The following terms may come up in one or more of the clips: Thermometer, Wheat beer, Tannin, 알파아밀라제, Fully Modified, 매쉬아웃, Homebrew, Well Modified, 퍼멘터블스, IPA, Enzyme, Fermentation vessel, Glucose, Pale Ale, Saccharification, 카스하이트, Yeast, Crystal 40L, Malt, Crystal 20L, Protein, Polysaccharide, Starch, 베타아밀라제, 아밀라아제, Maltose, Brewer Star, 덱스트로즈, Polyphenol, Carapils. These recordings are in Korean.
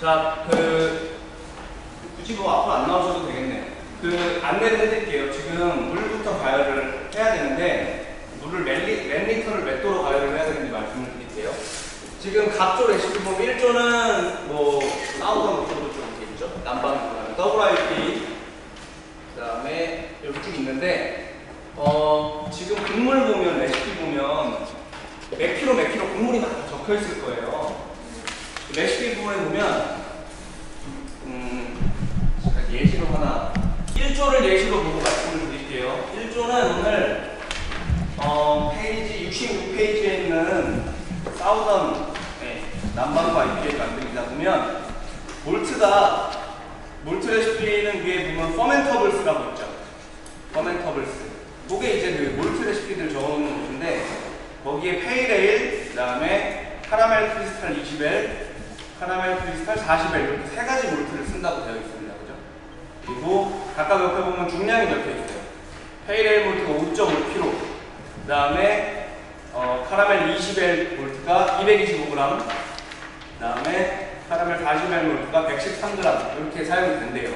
자, 굳이 뭐 앞으로 안 나오셔도 되겠네요. 안내를 해드릴게요. 지금 물부터 가열을 해야 되는데, 물을 몇 리터를 몇 도로 가열을 해야 되는지 말씀을 드릴게요. 지금 각조 레시피 보면 1조는 뭐, 싸우던 목표도 좀 이렇게 있죠. 남방도, 더블IP, 그 다음에 여기 쭉 있는데, 지금 국물 보면, 레시피 보면, 몇 킬로 국물이 다 적혀 있을 거예요. 레시피 부분에 보면, 제가 예시로 하나, 1조를 예시로 보고 말씀을 드릴게요. 1조는 오늘, 페이지 66페이지에 있는 사우던, 남방과 IPA를 만들다 보면, 몰트 레시피는 위에 보면, 퍼멘터블스라고 있죠. 퍼멘터블스. 그게 이제 그 몰트 레시피들 적어놓는 곳인데, 거기에 페일 에일, 그 다음에 카라멜 크리스탈 20L, 카라멜 크리스탈 40L 이렇게 세 가지 몰트를 쓴다고 되어 있습니다. 그죠? 그리고 각각 옆에 보면 중량이 적혀 있어요. 페일 에일 몰트가 5.5kg, 그 다음에 카라멜 20L 몰트가 225g, 그 다음에 카라멜 40L 몰트가 113g 이렇게 사용이 된대요.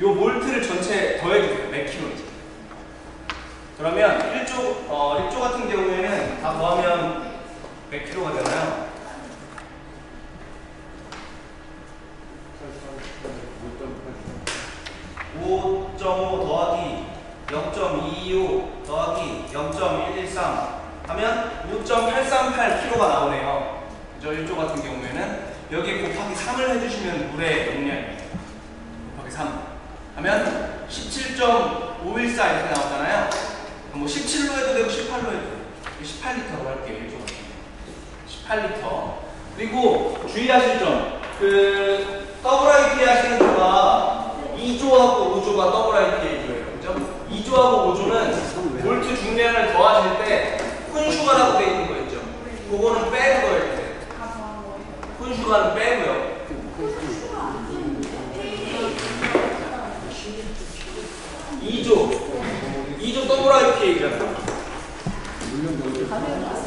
요 몰트를 전체 더해주세요. 몇 킬로인지. 그러면 1조 같은 경우에는 다 더하면 몇 킬로가 되나요? 5.5 더하기 0.25 더하기 0.113 하면 5.838 킬로가 나오네요. 저 1조 같은 경우에는 여기 곱하기 3을 해주시면 물의 용량이에요. 곱하기 3 하면 17.514 이렇게 나오잖아요. 뭐 17로 해도 되고 18로 해도 되고 18리터로 할게요. 1조는 18리터. 그리고 주의하실 점, 더블 IPA 하시는 조가 2조하고 5조가 더블 IPA 조예요. 그죠? 2조하고 5조는 몰트 중량을 더하실 때 콘슈가라고 되어 있는 거 있죠? 그거는 빼고요. 콘슈가는 빼고요. 콘슈가 아니에요. 2조 더블 IPA잖아.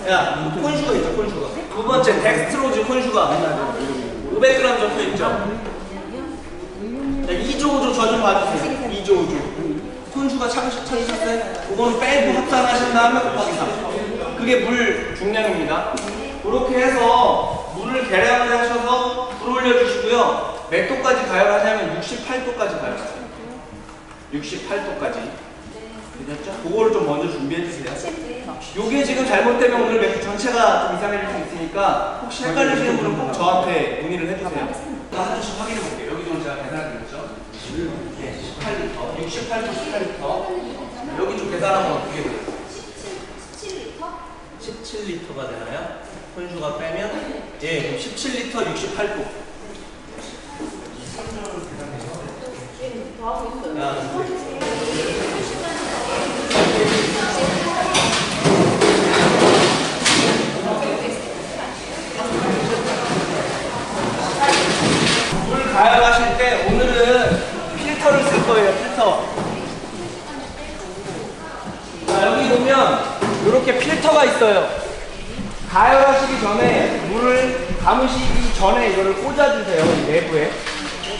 야, 콘슈가 있죠, 콘슈가. 두 번째, 덱스트로즈 콘슈가. 500g 정도 있죠. 야, 2조, 5조 저 좀 봐주세요. 2조, 5조. 콘슈가 찾으셨어요? 그거는 빼고 합산하신 다음에 곱하기 3. 그게 물 중량입니다. 그렇게 해서 물을 계량을 하셔서 불 올려주시고요. 몇 도까지 가열하냐면 68도까지 가열하세요. 68도까지. 됐죠? 그거를 좀 먼저 준비해주세요. 요게 지금 잘못되면 오늘 맥주 전체가 좀 이상해질 수 있으니까 혹시 헷갈리시는 분은 꼭 저한테 문의를 해주세요. 다 하나씩 확인해볼게요. 여기 좀 제가 계산해드렸죠? 18리터, 68.18리터. 여기 좀 계산하면 어떻게 돼요? 17리터? 17리터가 되나요? 혼수가 빼면? 예, 그럼 17리터 68도. 물 가열하실 때 오늘은 필터를 쓸 거예요. 필터. 자, 여기 보면 이렇게 필터가 있어요. 가열하시기 전에 물을 담으시기 전에 이거를 꽂아주세요. 이 내부에.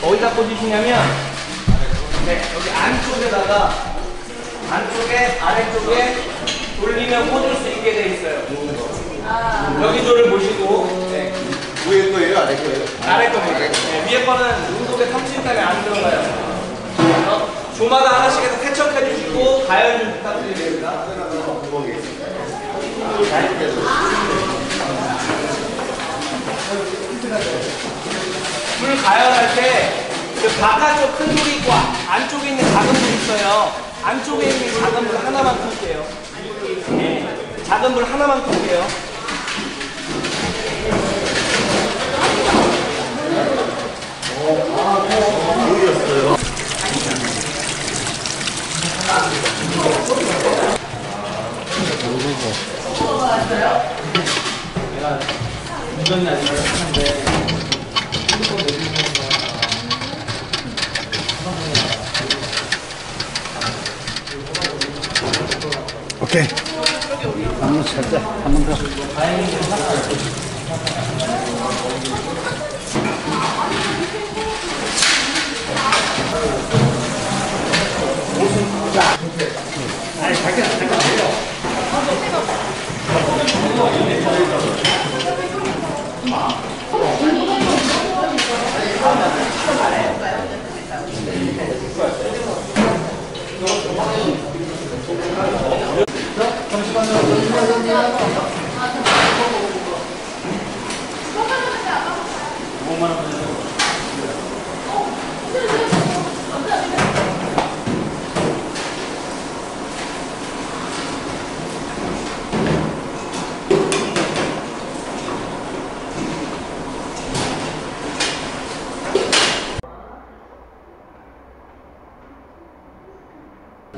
어디다 꽂으시냐면 여기 안쪽에다가 안쪽에, 아래쪽에 돌리면 꽂을 수 있게 돼 있어요. 여기 조를 보시고, 위에 거예요? 아래 거예요? 아래 거예요. 위에 거는 온도계 30g에 안 들어가요. 조마다 하나씩 해서 세척해 주시고, 가열 좀 부탁드립니다. 물 가열할 때, 바깥쪽 큰 돌이 있고, 안쪽에 있는 작은 돌이 있어요. 안쪽에 있는 작은 불 하나만 끌게요. 네. 작은 불 하나만 끌게요. 모르겠어요. 모르겠어요. 내가 운전이 아니라 하는데 오케이. 한번 찾자. 한번 더.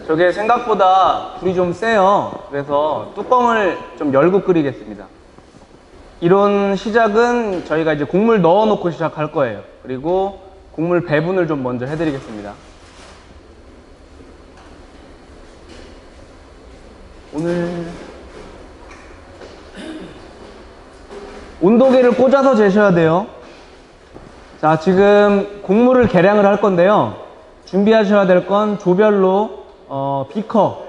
저게 생각보다 불이 좀 세요. 그래서 뚜껑을 좀 열고 끓이겠습니다. 이런 시작은 저희가 이제 국물 넣어 놓고 시작할 거예요. 그리고 국물 배분을 좀 먼저 해드리겠습니다. 오늘 온도계를 꽂아서 재셔야 돼요. 자, 지금 국물을 계량을 할 건데요, 준비하셔야 될 건 조별로 비커,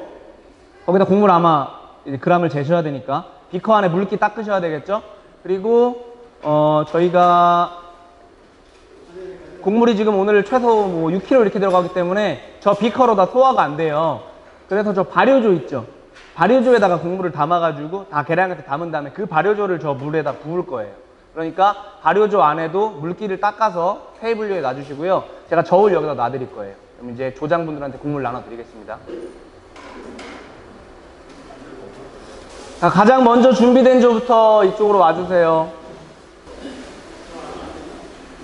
거기다 국물 아마 이제 그램을 재셔야 되니까 비커 안에 물기 닦으셔야 되겠죠? 그리고 저희가 국물이 지금 오늘 최소 뭐 6kg 이렇게 들어가기 때문에 저 비커로 다 소화가 안 돼요. 그래서 저 발효조 있죠? 발효조에다가 국물을 담아가지고 다 계량해서 담은 다음에 그 발효조를 저 물에다 부을 거예요. 그러니까 발효조 안에도 물기를 닦아서 세이 분류에 놔주시고요, 제가 저울 여기다 놔드릴 거예요. 그럼 이제 조장분들한테 국물 나눠드리겠습니다. 자, 가장 먼저 준비된 조부터 이쪽으로 와주세요.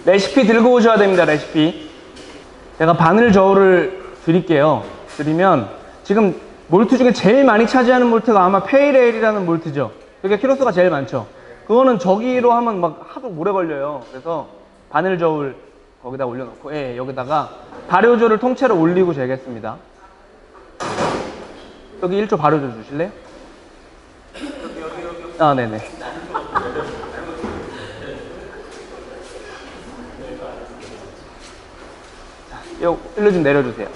레시피 들고 오셔야 됩니다. 레시피. 제가 바늘 저울을 드릴게요. 드리면 지금 몰트 중에 제일 많이 차지하는 몰트가 아마 페일 에일이라는 몰트죠. 그게 키로수가 제일 많죠. 그거는 저기로 하면 막 하도 오래 걸려요. 그래서 바늘 저울 거기다 올려놓고, 예, 여기다가 발효조를 통째로 올리고 재겠습니다. 여기 1조 발효조 주실래요? 아, 네네. 자, 요, 일로 좀 내려주세요.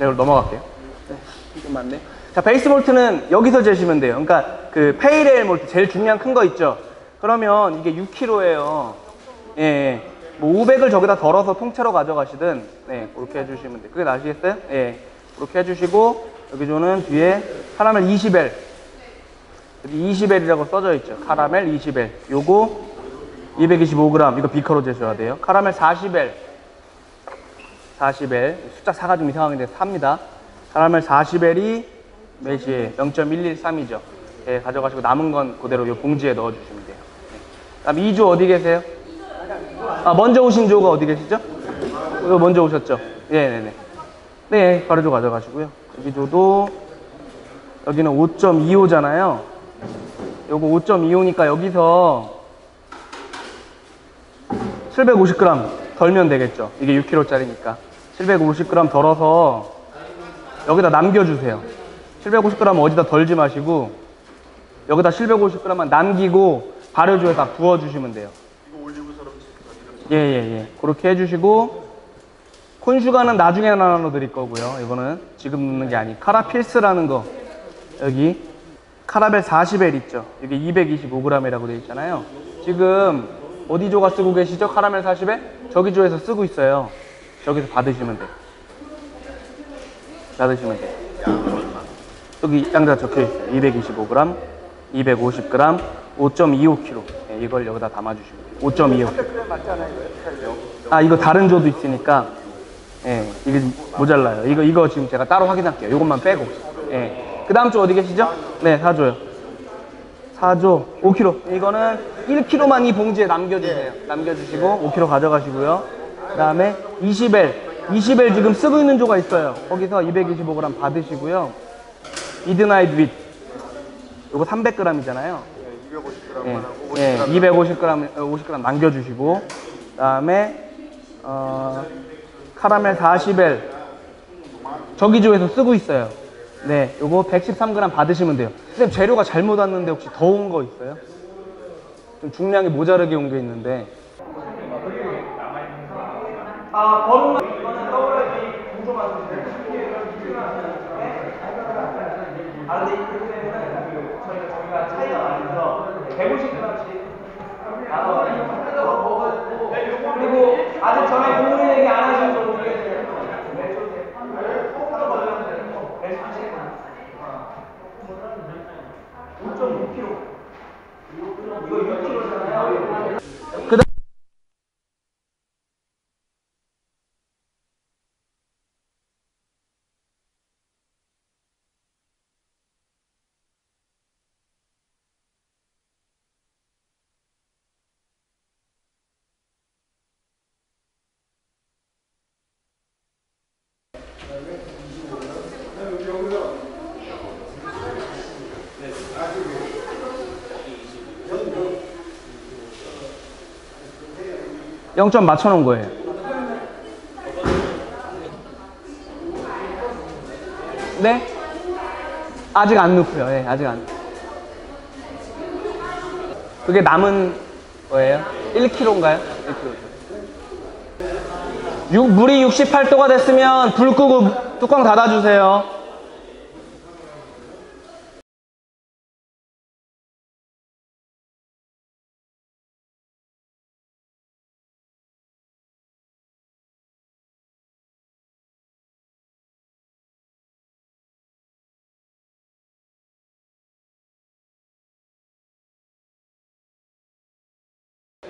제가 넘어갈게요. 네, 좀 많네. 자, 베이스 몰트는 여기서 재시면 돼요. 그러니까 그 페일 에일 몰트, 제일 중량 큰 거 있죠? 그러면 이게 6kg예요. 예, 예. 뭐 500을 저기다 덜어서 통째로 가져가시든, 네, 그렇게 해주시면 돼요. 그게 나시겠어요? 예, 네, 그렇게 해주시고, 여기 저는 뒤에 카라멜 20L, 여기 20L이라고 써져 있죠. 카라멜 20L, 요거 225g, 이거 비커로 재셔야 돼요. 카라멜 40L, 숫자 4가 좀 이상한데 4입니다. 카라멜 40L이 몇이에요? 0.113이죠. 예, 네, 가져가시고 남은 건 그대로 요 봉지에 넣어주시면 돼요. 네. 그다음 2조 어디 계세요? 아, 먼저 오신 조가 어디 계시죠? 먼저 오셨죠? 네네네. 네, 발효조 가져가시고요. 여기 조도, 여기는 5.25잖아요. 요거 5.25니까 여기서 750g 덜면 되겠죠. 이게 6kg짜리니까. 750g 덜어서 여기다 남겨주세요. 750g 어디다 덜지 마시고, 여기다 750g만 남기고 발효조에 다 부어주시면 돼요. 예예예. 그렇게 해주시고, 콘슈가는 나중에 나눠 드릴 거고요. 이거는 지금 넣는 게 아니. 카라필스라는 거, 여기 카라벨 40L 있죠. 이게 225g이라고 되어 있잖아요. 지금 어디 조가 쓰고 계시죠? 카라멜 40L? 저기 조에서 쓰고 있어요. 저기서 받으시면 돼요. 받으시면 돼요. 여기 양자 적혀있어요. 225g, 250g, 5.25kg. 예, 이걸 여기다 담아주시면 돼요. 5.25. 아, 이거 다른 조도 있으니까, 예, 이게 모자라요. 이거 지금 제가 따로 확인할게요. 이것만 빼고. 예. 그 다음 조 어디 계시죠? 네, 4조요. 4조, 5kg. 이거는 1kg만 이 봉지에 남겨주세요. 남겨주시고, 5kg 가져가시고요. 그 다음에 20L. 20L 지금 쓰고 있는 조가 있어요. 거기서 225g 받으시고요. 이드나이드 윗. 이거 300g이잖아요. 250g만 하고, 예, 250g 남겨주시고, 그 다음에 카라멜 40L 저기조에서 쓰고 있어요. 네, 요거 113g 받으시면 돼요. 선생님, 재료가 잘못 왔는데 혹시 더운 거 있어요? 좀 중량이 모자르게 온 게 있는데. 아, 버릇 이거는 떠올라야지. 공조만 아, 근데 이 부분에는 저희가 차이가 많이 나서 150g씩 나눠서 뜯어서 먹어가지고, 그리고 아직 전에 국물 얘기 안 하신 분 모르겠어요. 0점 맞춰놓은 거예요. 네? 아직 안 넣고요. 예, 아직 안. 그게 남은 거예요? 1kg인가요? 1kg. 물이 68도가 됐으면 불 끄고 뚜껑 닫아주세요.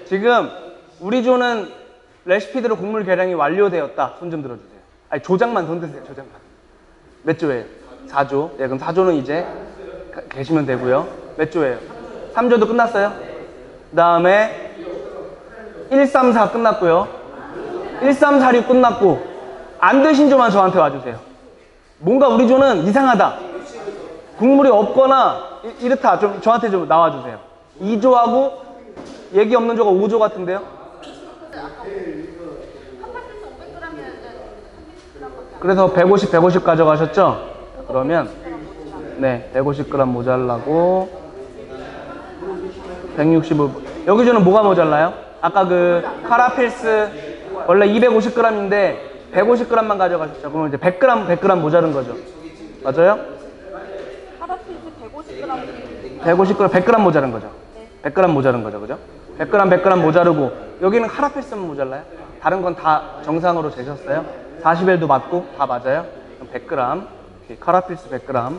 지금 우리 조는 레시피대로 곡물 계량이 완료되었다. 손 좀 들어주세요. 아니, 조장만 손 드세요. 조장만. 몇 조예요? 4조. 예, 그럼 4조는 이제 계시면 되고요. 몇 조예요? 3조도 끝났어요? 그 다음에 1, 3, 4 끝났고요. 1, 3, 4, 6 끝났고 안 되신 조만 저한테 와주세요. 뭔가 우리 조는 이상하다. 국물이 없거나 이렇다. 좀 저한테 좀 나와주세요. 2조하고 얘기 없는 조가 5조 같은데요? 그래서 150, 150 가져가셨죠? 그러면 네, 150g 모자라고 165. 여기 저는 뭐가 모자라요? 아까 그 카라필스 원래 250g인데 150g만 가져가셨죠? 그러면 이제 100g 모자른 거죠? 맞아요? 카라필스 150g 100g 모자른 거죠? 100g 모자른 거죠, 그죠? 100g 모자르고 여기는 카라필스만 모자라요? 다른 건 다 정상으로 재셨어요? 40L도 맞고 다 맞아요? 그럼 100g 이렇게 카라필스 100g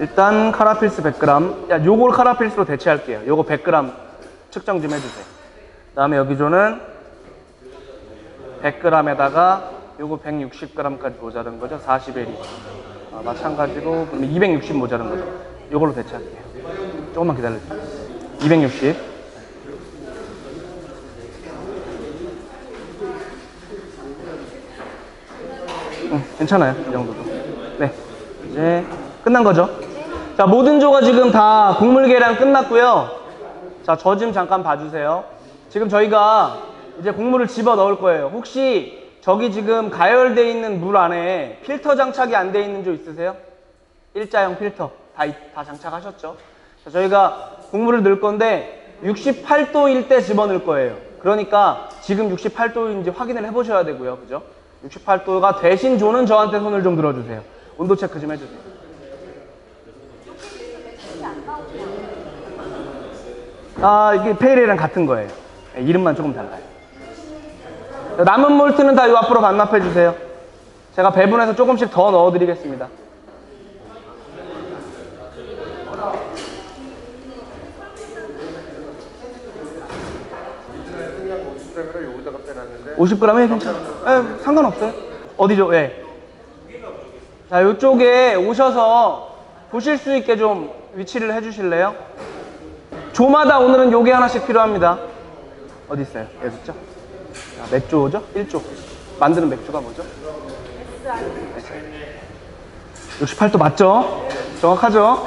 일단 카라필스 100g 야, 요걸 카라필스로 대체할게요. 요거 100g 측정 좀 해주세요. 그 다음에 여기 저는 100g에다가 요거 160g까지 모자른 거죠? 40L이 마찬가지로 그러면 260 모자란 거죠. 이걸로 대체할게요. 조금만 기다려주세요. 260. 응, 괜찮아요. 이 정도도. 네, 이제 끝난 거죠. 자, 모든 조가 지금 다 국물 계량 끝났고요. 자, 저 좀 잠깐 봐주세요. 지금 저희가 이제 국물을 집어 넣을 거예요. 혹시 저기 지금 가열되어 있는 물 안에 필터 장착이 안 되어 있는 조 있으세요? 일자형 필터 다 장착하셨죠? 자, 저희가 국물을 넣을 건데 68도일 때 집어넣을 거예요. 그러니까 지금 68도인지 확인을 해보셔야 되고요. 그죠? 68도가 되신 조는 저한테 손을 좀 들어주세요. 온도 체크 좀 해주세요. 아, 이게 페일이랑 같은 거예요. 네, 이름만 조금 달라요. 남은 몰트는 다 이 앞으로 반납해 주세요. 제가 배분해서 조금씩 더 넣어 드리겠습니다. 여기다가 빼놨는데 50g에 괜찮아요. 상관없어요. 어디죠? 예. 자, 이쪽에 오셔서 보실 수 있게 좀 위치를 해 주실래요? 조마다 오늘은 요게 하나씩 필요합니다. 어디 있어요? 여기 있죠? 자, 맥주죠? 1조. 만드는 맥주가 뭐죠? 68도 맞죠? 정확하죠?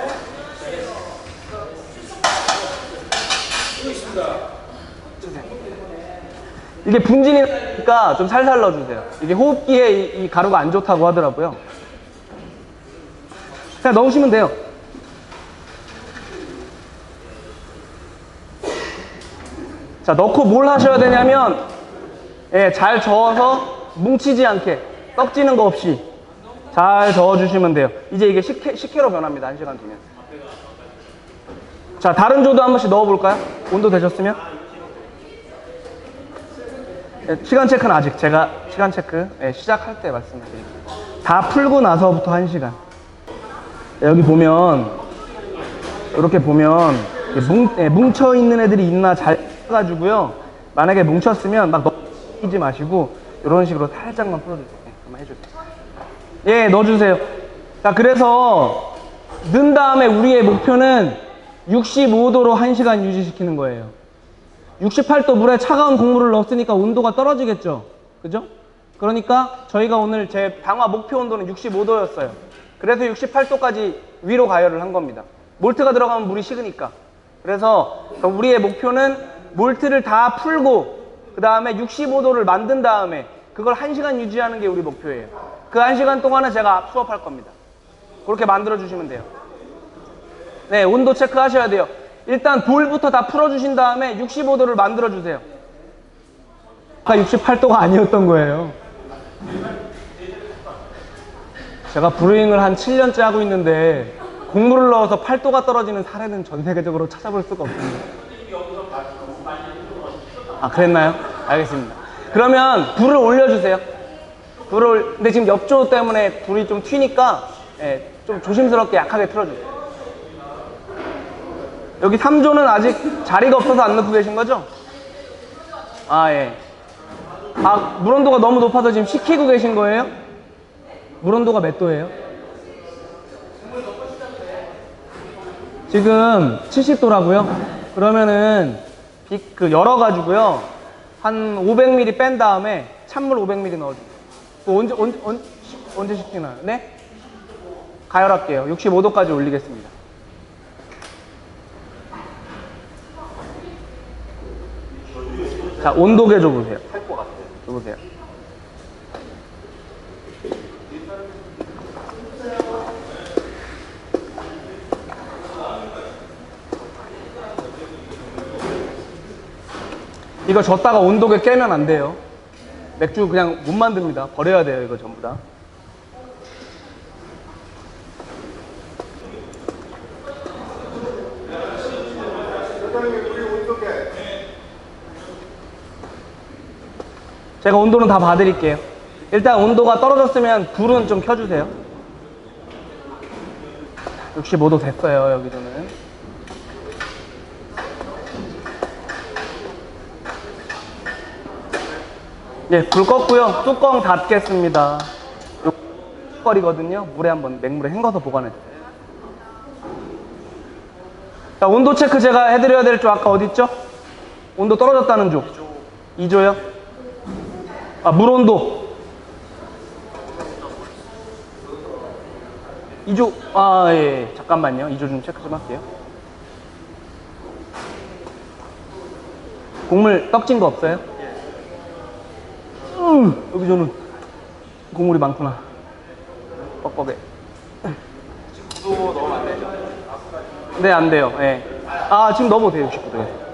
이게 분진이니까 좀 살살 넣어주세요. 이게 호흡기에 이 가루가 안 좋다고 하더라고요. 그냥 넣으시면 돼요. 자, 넣고 뭘 하셔야 되냐면 예, 잘 저어서 뭉치지 않게 떡 찌는 거 없이 잘 저어주시면 돼요. 이제 이게 식혜로 변합니다. 1시간 두면. 자, 다른 조도 한 번씩 넣어볼까요? 온도 되셨으면? 예, 시간 체크는 아직 제가 시간 체크 예, 시작할 때 말씀드릴게요. 다 풀고 나서부터 1시간. 예, 여기 보면 이렇게 보면 예, 뭉쳐있는 애들이 있나 잘 해가지고요. 만약에 뭉쳤으면 막 끼지 마시고 이런 식으로 살짝만 풀어주세요. 네, 한번 해주세요. 예, 넣어주세요. 자, 그래서 넣은 다음에 우리의 목표는 65도로 1시간 유지시키는 거예요. 68도 물에 차가운 국물을 넣었으니까 온도가 떨어지겠죠. 그죠? 그러니까 저희가 오늘 제 당화 목표 온도는 65도였어요. 그래서 68도까지 위로 가열을 한 겁니다. 몰트가 들어가면 물이 식으니까. 그래서 우리의 목표는 몰트를 다 풀고 그 다음에 65도를 만든 다음에 그걸 1시간 유지하는 게 우리 목표예요. 그 1시간 동안은 제가 수업할 겁니다. 그렇게 만들어 주시면 돼요. 네, 온도 체크 하셔야 돼요. 일단 돌부터 다 풀어주신 다음에 65도를 만들어 주세요. 아까 68도가 아니었던 거예요. 제가 브루잉을 한 7년째 하고 있는데 곡물을 넣어서 8도가 떨어지는 사례는 전 세계적으로 찾아볼 수가 없습니다. 아, 그랬나요? 알겠습니다. 그러면 불을 올려주세요. 근데 지금 엽조 때문에 불이 좀 튀니까 예, 좀 조심스럽게 약하게 틀어주세요. 여기 3조는 아직 자리가 없어서 안 넣고 계신 거죠? 아, 예. 아, 물 온도가 너무 높아서 지금 식히고 계신 거예요? 물 온도가 몇 도예요? 지금 70도라고요? 그러면은 그 열어가지고요 한 500ml 뺀 다음에 찬물 500ml 넣어주세요. 또 언제 식히나요? 네? 가열할게요. 65도까지 올리겠습니다. 자, 온도계 줘보세요. 줘보세요. 이거 졌다가 온도계 깨면 안 돼요. 맥주 그냥 못 만듭니다. 버려야 돼요, 이거 전부 다. 제가 온도는 다 봐드릴게요. 일단 온도가 떨어졌으면 불은 좀 켜주세요. 65도 됐어요, 여기로는. 예, 불 껐고요. 뚜껑 닫겠습니다. 뚜껑거리거든요. 물에 한번 맹물에 헹궈서 보관해주세요. 자, 온도 체크 제가 해드려야 될 쪽 아까 어딨죠? 온도 떨어졌다는 쪽. 2조요? 아, 물온도 2조, 아, 예, 잠깐만요. 2조 좀 체크 좀 할게요. 국물 떡진 거 없어요? 여기 저는 국물이 많구나. 뻑뻑해. 지금 9도 넣으면 안 되죠? 네, 안 돼요. 예. 아, 지금 넣어보세요. 69도에.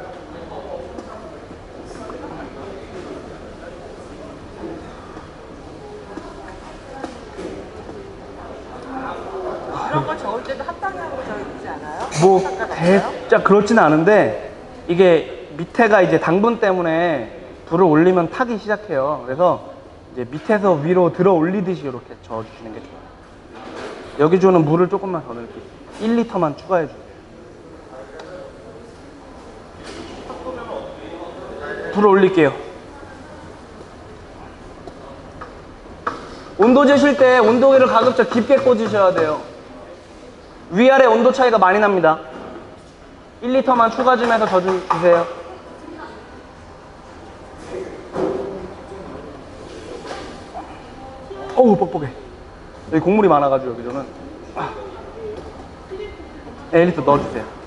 뭐 대짜 그렇진 않은데 이게 밑에가 이제 당분 때문에 불을 올리면 타기 시작해요. 그래서 이제 밑에서 위로 들어 올리듯이 이렇게 저어주시는 게 좋아요. 여기 주는 물을 조금만 더 넣을게요. 1리터만 추가해 주세요. 불을 올릴게요. 온도 재실 때 온도계를 가급적 깊게 꽂으셔야 돼요. 위아래 온도 차이가 많이 납니다. 1리터만 추가 좀 해서 더 주세요. 어우, 뻑뻑해. 여기 국물이 많아가지고 여기 저는. 네, 1리터 넣어주세요.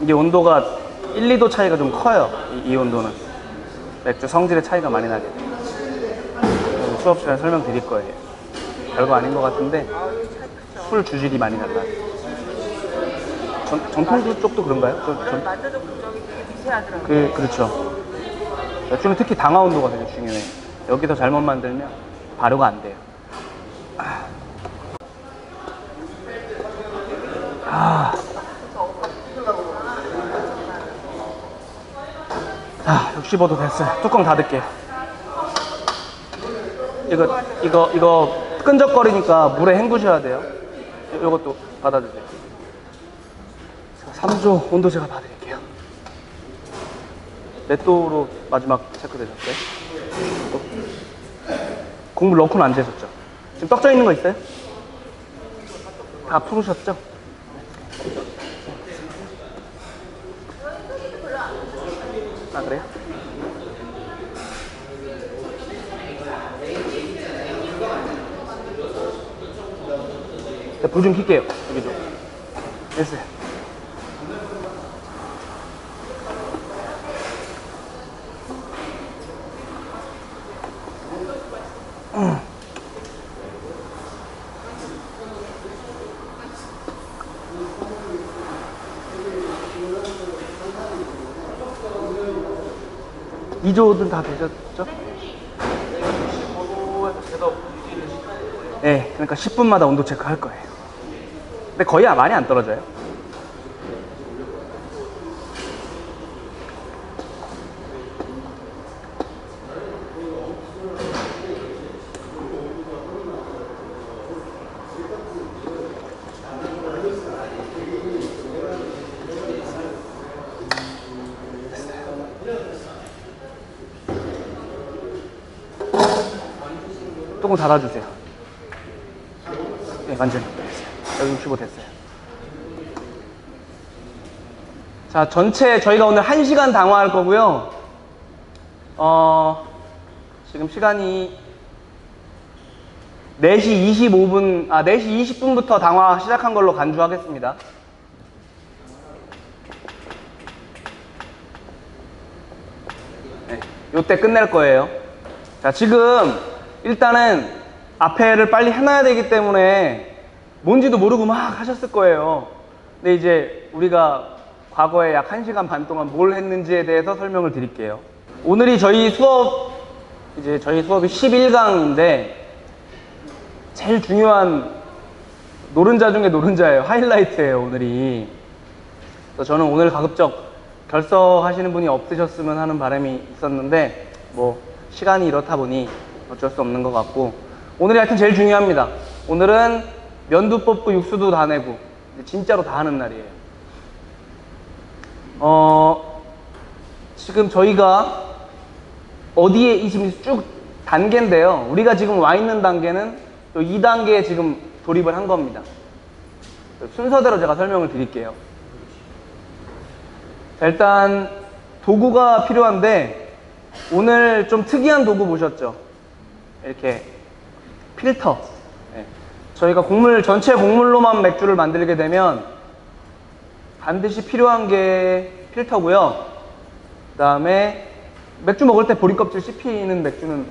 이게 온도가 1, 2도 차이가 좀 커요. 이 온도는 맥주 성질의 차이가 많이 나게 돼요. 수업 시간에 설명드릴 거예요. 별거 아닌 것 같은데 술 주질이 많이 달라. 전통주 쪽도 그런가요? 만져도 그쪽이 되게 미세하더라고요. 그렇죠. 맥주는 특히 당화 온도가 되게 중요해요. 여기서 잘못 만들면 발효가 안 돼요. 자, 65도 됐어요. 뚜껑 닫을게요. 이거 끈적거리니까 물에 헹구셔야 돼요. 요것도 받아주세요. 3조 온도 제가 봐드릴게요. 몇 도로 마지막 체크되셨어요? 국물 넣고는 안 재셨죠? 지금 떡져 있는 거 있어요? 다 풀으셨죠? 아, 그래요? 불 좀 켤게요. 여기 좀. 됐어요. 이조들 다 되셨죠? 네, 그러니까 10분마다 온도 체크할 거예요. 근데 거의 많이 안 떨어져요. 됐어요. 뚜껑 닫아주세요. 네, 완전히. 여기 65 됐어요. 자, 전체 저희가 오늘 1시간 당화할 거고요. 지금 시간이 4시 20분부터 당화 시작한 걸로 간주하겠습니다. 네, 요때 끝낼 거예요. 자, 지금 일단은 앞에를 빨리 해놔야 되기 때문에 뭔지도 모르고 막 하셨을 거예요. 근데 이제 우리가 과거에 약 1시간 반 동안 뭘 했는지에 대해서 설명을 드릴게요. 오늘이 저희 수업이 11강인데 제일 중요한 노른자 중에 노른자예요. 하이라이트예요, 오늘이. 그래서 저는 오늘 가급적 결석하시는 분이 없으셨으면 하는 바람이 있었는데 뭐 시간이 이렇다 보니 어쩔 수 없는 것 같고, 오늘이 하여튼 제일 중요합니다. 오늘은 면도 뽑고 육수도 다 내고 진짜로 다 하는 날이에요. 지금 저희가 어디에 지금 쭉 단계인데요. 우리가 지금 와 있는 단계는 또 2단계에 지금 돌입을 한 겁니다. 순서대로 제가 설명을 드릴게요. 자, 일단 도구가 필요한데 오늘 좀 특이한 도구 보셨죠? 이렇게 필터. 저희가 전체 곡물로만 맥주를 만들게 되면 반드시 필요한 게 필터고요. 그 다음에 맥주 먹을 때 보리껍질 씹히는 맥주는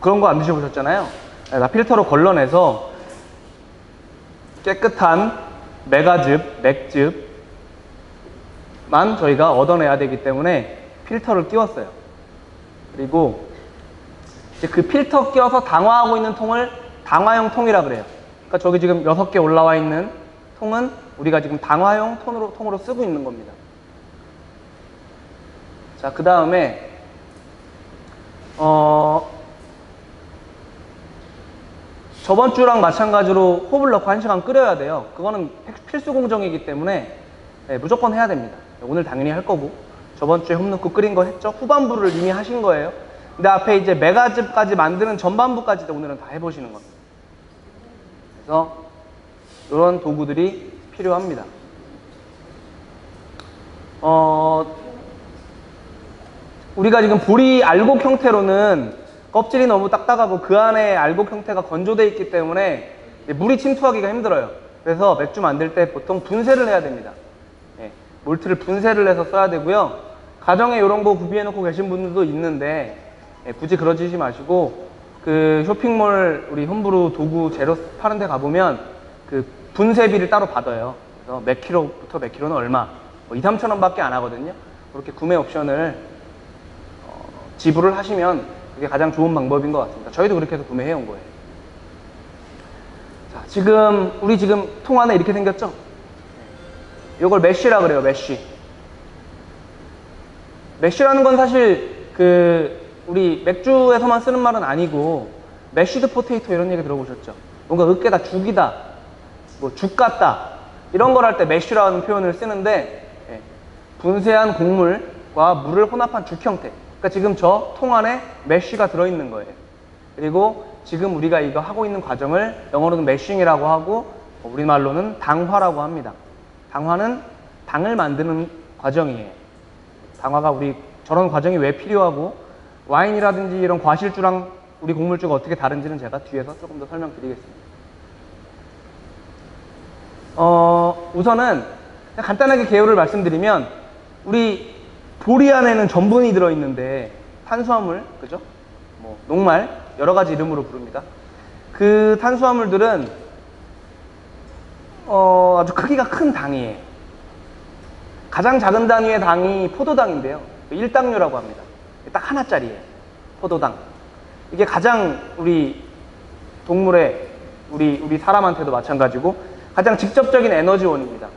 그런 거 안 드셔보셨잖아요. 다 필터로 걸러내서 깨끗한 맥즙만 저희가 얻어내야 되기 때문에 필터를 끼웠어요. 그리고 이제 그 필터 끼워서 당화하고 있는 통을 당화용 통이라 그래요. 그러니까 저기 지금 6개 올라와 있는 통은 우리가 지금 당화용 통으로 쓰고 있는 겁니다. 자, 그 다음에 저번 주랑 마찬가지로 홉을 넣고 1시간 끓여야 돼요. 그거는 필수 공정이기 때문에 네, 무조건 해야 됩니다. 오늘 당연히 할 거고, 저번 주에 홉 넣고 끓인 거 했죠? 후반부를 이미 하신 거예요. 근데 앞에 이제 메가즙까지 만드는 전반부까지도 오늘은 다 해보시는 겁니다. 그래서 이런 도구들이 필요합니다. 우리가 지금 보리 알곡 형태로는 껍질이 너무 딱딱하고 그 안에 알곡 형태가 건조되어 있기 때문에 물이 침투하기가 힘들어요. 그래서 맥주 만들 때 보통 분쇄를 해야 됩니다. 예, 몰트를 분쇄를 해서 써야 되고요. 가정에 이런 거 구비해 놓고 계신 분들도 있는데 예, 굳이 그러지 마시고 그 쇼핑몰 우리 홈브루 도구 재료 파는 데 가보면 그 분쇄비를 따로 받아요. 그래서 몇 킬로부터 몇 킬로는 얼마, 뭐 2~3천 원 밖에 안 하거든요. 그렇게 구매 옵션을 지불을 하시면 그게 가장 좋은 방법인 것 같습니다. 저희도 그렇게 해서 구매해 온 거예요. 자, 지금 우리 지금 통 안에 이렇게 생겼죠? 이걸 메쉬라 그래요, 메쉬. 메쉬라는 건 사실 우리 맥주에서만 쓰는 말은 아니고 메쉬드 포테이토 이런 얘기 들어보셨죠? 뭔가 으깨다, 죽이다, 뭐 죽 같다 이런 걸 할 때 메쉬라는 표현을 쓰는데, 예, 분쇄한 곡물과 물을 혼합한 죽 형태. 그러니까 지금 저 통 안에 메쉬가 들어있는 거예요. 그리고 지금 우리가 이거 하고 있는 과정을 영어로는 메싱이라고 하고 우리말로는 당화라고 합니다. 당화는 당을 만드는 과정이에요. 당화가 우리 저런 과정이 왜 필요하고 와인이라든지 이런 과실주랑 우리 곡물주가 어떻게 다른지는 제가 뒤에서 조금 더 설명드리겠습니다. 우선은 간단하게 개요를 말씀드리면 우리 보리 안에는 전분이 들어있는데 탄수화물, 그죠? 뭐 녹말 여러 가지 이름으로 부릅니다. 그 탄수화물들은 아주 크기가 큰 당이에요. 가장 작은 단위의 당이 포도당인데요. 1당류라고 합니다. 딱 하나짜리예요. 포도당. 이게 가장 우리 동물의, 우리 사람한테도 마찬가지고 가장 직접적인 에너지원입니다.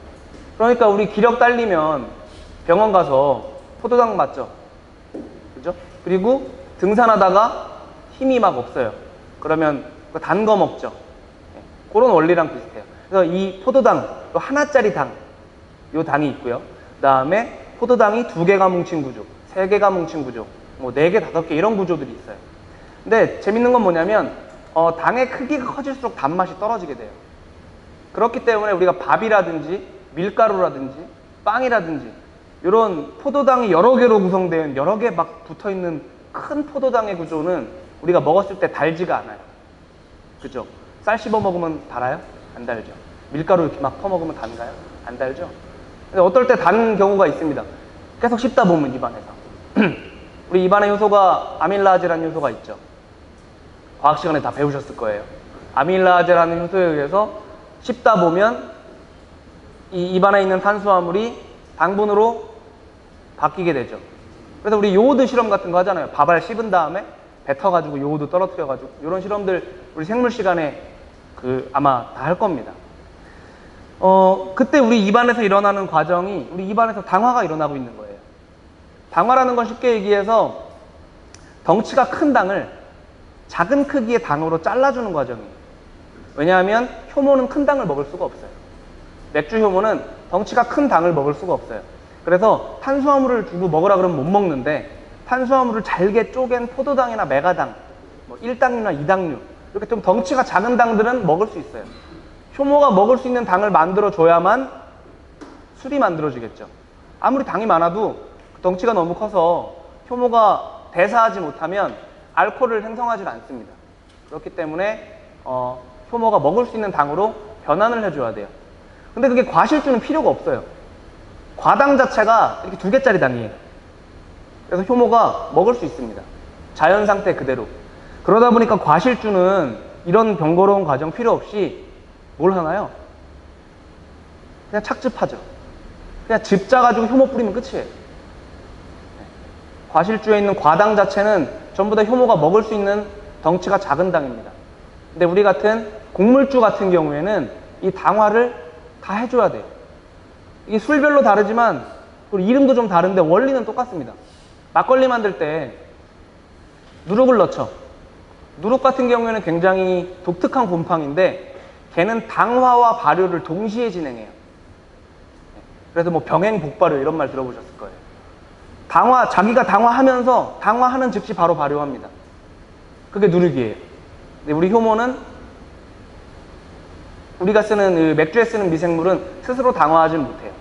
그러니까 우리 기력 딸리면 병원 가서 포도당 맞죠? 그죠? 그리고 등산하다가 힘이 막 없어요. 그러면 단 거 먹죠. 그런 원리랑 비슷해요. 그래서 이 포도당, 하나짜리 당, 요 당이 있고요. 그 다음에 포도당이 2개가 뭉친 구조, 3개가 뭉친 구조, 뭐 4개, 5개 이런 구조들이 있어요. 근데 재밌는 건 뭐냐면 당의 크기가 커질수록 단맛이 떨어지게 돼요. 그렇기 때문에 우리가 밥이라든지 밀가루라든지 빵이라든지 이런 포도당이 여러 개로 구성된 여러 개 막 붙어있는 큰 포도당의 구조는 우리가 먹었을 때 달지가 않아요. 그죠? 쌀 씹어 먹으면 달아요? 안 달죠. 밀가루 이렇게 막 퍼먹으면 단가요? 안 달죠. 근데 어떨 때 단 경우가 있습니다. 계속 씹다 보면 입안에서. 우리 입안의 효소가 아밀라제라는 효소가 있죠. 과학 시간에 다 배우셨을 거예요. 아밀라제라는 효소에 의해서 씹다 보면 이 입안에 있는 탄수화물이 당분으로 바뀌게 되죠. 그래서 우리 요오드 실험 같은 거 하잖아요. 밥알 씹은 다음에 뱉어가지고 요오드 떨어뜨려가지고 이런 실험들 우리 생물 시간에 아마 다 할 겁니다. 그때 우리 입안에서 일어나는 과정이 우리 입안에서 당화가 일어나고 있는 거예요. 당화라는 건 쉽게 얘기해서 덩치가 큰 당을 작은 크기의 당으로 잘라주는 과정이에요. 왜냐하면 효모는 큰 당을 먹을 수가 없어요. 맥주 효모는 덩치가 큰 당을 먹을 수가 없어요. 그래서 탄수화물을 두고 먹으라 그러면 못 먹는데 탄수화물을 잘게 쪼갠 포도당이나 메가당, 뭐 1당류나 2당류 이렇게 좀 덩치가 작은 당들은 먹을 수 있어요. 효모가 먹을 수 있는 당을 만들어줘야만 술이 만들어지겠죠. 아무리 당이 많아도 덩치가 너무 커서 효모가 대사하지 못하면 알코올을 생성하지 않습니다. 그렇기 때문에 효모가 먹을 수 있는 당으로 변환을 해줘야 돼요. 근데 그게 과실주는 필요가 없어요. 과당 자체가 이렇게 2개짜리 당이에요. 그래서 효모가 먹을 수 있습니다. 자연 상태 그대로. 그러다 보니까 과실주는 이런 번거로운 과정 필요 없이 뭘 하나요? 그냥 착즙하죠. 그냥 즙 짜가지고 효모 뿌리면 끝이에요. 과실주에 있는 과당 자체는 전부 다 효모가 먹을 수 있는 덩치가 작은 당입니다. 근데 우리 같은 곡물주 같은 경우에는 이 당화를 다 해줘야 돼요. 이게 술별로 다르지만 그리고 이름도 좀 다른데 원리는 똑같습니다. 막걸리 만들 때 누룩을 넣죠. 누룩 같은 경우에는 굉장히 독특한 곰팡인데 걔는 당화와 발효를 동시에 진행해요. 그래서 뭐 병행 복발효 이런 말 들어보셨을 거예요. 당화, 자기가 당화하면서 당화하는 즉시 바로 발효합니다. 그게 누룩이에요. 근데 우리 효모는 우리가 쓰는 맥주에 쓰는 미생물은 스스로 당화하지 못해요.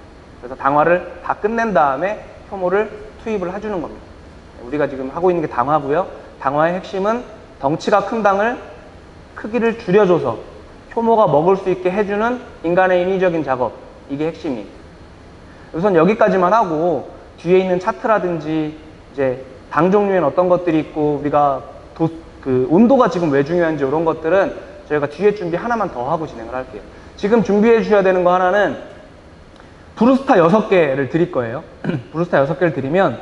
그래서 당화를 다 끝낸 다음에 효모를 투입을 해주는 겁니다. 우리가 지금 하고 있는 게 당화고요. 당화의 핵심은 덩치가 큰 당을 크기를 줄여줘서 효모가 먹을 수 있게 해주는 인간의 인위적인 작업. 이게 핵심입니다. 우선 여기까지만 하고 뒤에 있는 차트라든지 이제 당 종류엔 어떤 것들이 있고 우리가 온도가 지금 왜 중요한지 이런 것들은 저희가 뒤에 준비 하나만 더 하고 진행을 할게요. 지금 준비해 주셔야 되는 거 하나는 브루스타 6개를 드릴 거예요. 브루스타 6개를 드리면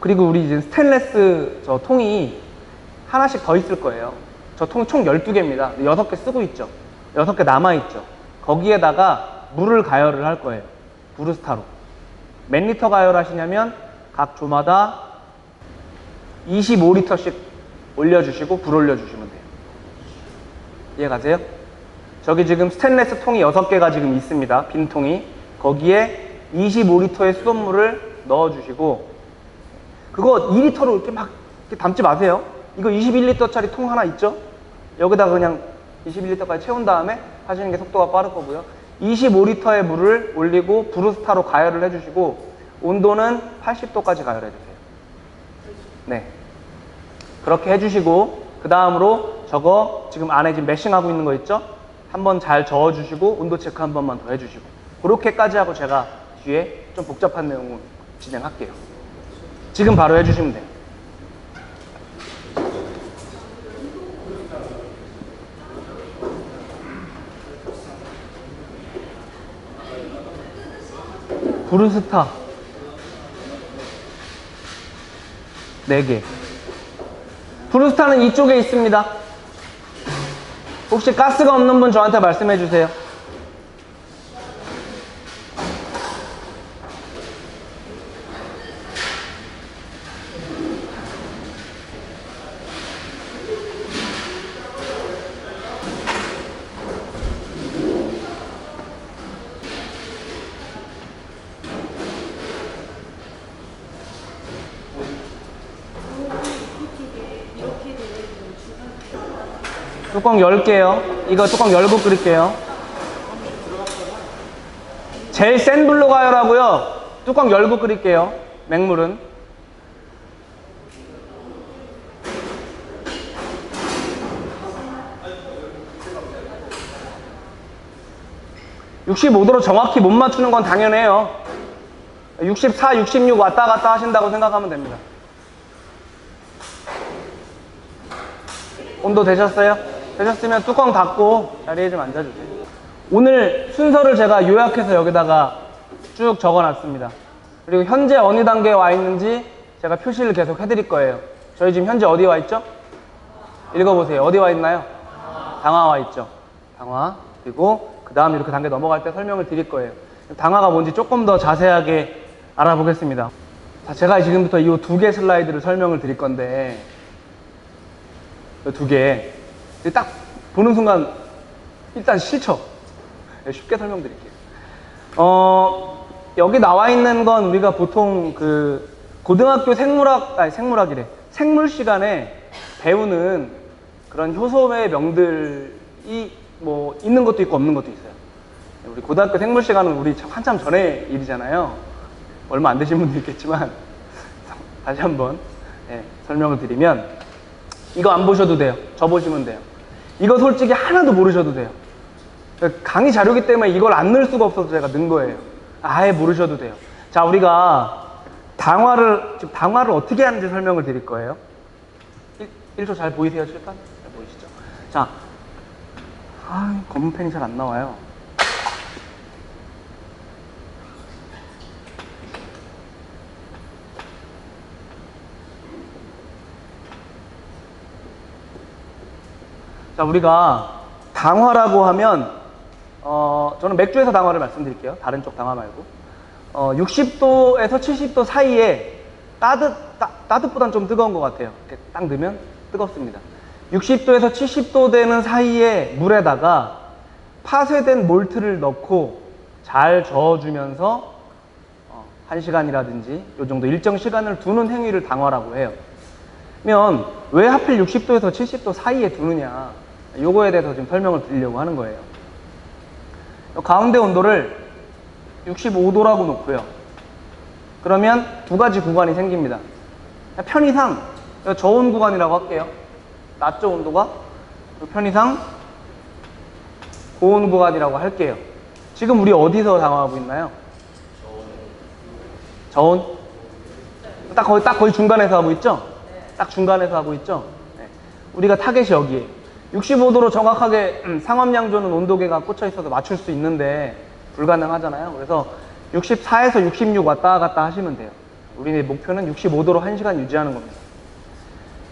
그리고 우리 이제 스테인레스 저 통이 하나씩 더 있을 거예요. 저 통이 총 12개입니다. 6개 쓰고 있죠. 6개 남아있죠. 거기에다가 물을 가열을 할 거예요. 브루스타로. 몇 리터 가열하시냐면 각 조마다 25리터씩 올려주시고 불 올려주시면 돼요. 이해가세요? 저기 지금 스테인레스 통이 6개가 지금 있습니다. 빈 통이. 거기에 25리터의 수돗물을 넣어주시고, 그거 2리터로 이렇게 막 이렇게 담지 마세요. 이거 21리터짜리 통 하나 있죠? 여기다 그냥 21리터까지 채운 다음에 하시는 게 속도가 빠를 거고요. 25리터의 물을 올리고 브루스타로 가열을 해주시고, 온도는 80도까지 가열해주세요. 네, 그렇게 해주시고, 그 다음으로 저거 지금 안에 지금 매싱하고 있는 거 있죠? 한번 잘 저어주시고 온도 체크 한 번만 더 해주시고, 그렇게까지 하고 제가 뒤에 좀 복잡한 내용을 진행할게요. 지금 바로 해주시면 돼요. 브루스타 4개. 브루스타는 이쪽에 있습니다. 혹시 가스가 없는 분 저한테 말씀해 주세요. 뚜껑 열게요. 이거 뚜껑 열고 끓일게요. 제일 센 불로 가열하고요. 뚜껑 열고 끓일게요. 맹물은. 아니, 65도로 정확히 못 맞추는 건 당연해요. 64, 66 왔다 갔다 하신다고 생각하면 됩니다. 온도 되셨어요? 되셨으면 뚜껑 닫고 자리에 좀 앉아주세요. 오늘 순서를 제가 요약해서 여기다가 쭉 적어놨습니다. 그리고 현재 어느 단계에 와 있는지 제가 표시를 계속 해드릴 거예요. 저희 지금 현재 어디 와 있죠? 읽어보세요. 어디 와 있나요? 당화 와 있죠. 당화. 그리고 그 다음 이렇게 단계 넘어갈 때 설명을 드릴 거예요. 당화가 뭔지 조금 더 자세하게 알아보겠습니다. 자, 제가 지금부터 이 2개 슬라이드를 설명을 드릴 건데, 이 2개 딱 보는 순간 일단 싫죠? 쉽게 설명드릴게요. 여기 나와 있는 건 우리가 보통 그 고등학교 생물 시간에 배우는 그런 효소의 명들이 뭐 있는 것도 있고 없는 것도 있어요. 우리 고등학교 생물 시간은 우리 한참 전에 일이잖아요. 얼마 안 되신 분도 있겠지만 다시 한번 설명을 드리면, 이거 안 보셔도 돼요. 저 보시면 돼요. 이거 솔직히 하나도 모르셔도 돼요. 강의 자료기 때문에 이걸 안 넣을 수가 없어서 제가 넣은 거예요. 아예 모르셔도 돼요. 자, 우리가 당화를 어떻게 하는지 설명을 드릴 거예요. 1초 잘 보이세요, 칠판? 잘 보이시죠? 자, 검은 펜이 잘 안 나와요. 자, 우리가 당화라고 하면 저는 맥주에서 당화를 말씀드릴게요. 다른 쪽 당화 말고 60도에서 70도 사이에 따뜻보단 좀 뜨거운 것 같아요. 이렇게 딱 넣으면 뜨겁습니다. 60도에서 70도 되는 사이에 물에다가 파쇄된 몰트를 넣고 잘 저어주면서 1시간이라든지 이 정도 일정 시간을 두는 행위를 당화라고 해요. 그러면 왜 하필 60도에서 70도 사이에 두느냐, 요거에 대해서 지금 설명을 드리려고 하는 거예요. 가운데 온도를 65도라고 놓고요. 그러면 두 가지 구간이 생깁니다. 편의상 저온 구간이라고 할게요. 낮저 온도가, 편의상 고온 구간이라고 할게요. 지금 우리 어디서 당황하고 있나요? 저온. 딱 거의 중간에서 하고 있죠? 딱 중간에서 하고 있죠? 네. 우리가 타겟이 여기에 65도로 정확하게 상업양조는 온도계가 꽂혀 있어서 맞출 수 있는데 불가능하잖아요. 그래서 64에서 66 왔다 갔다 하시면 돼요. 우리의 목표는 65도로 1시간 유지하는 겁니다.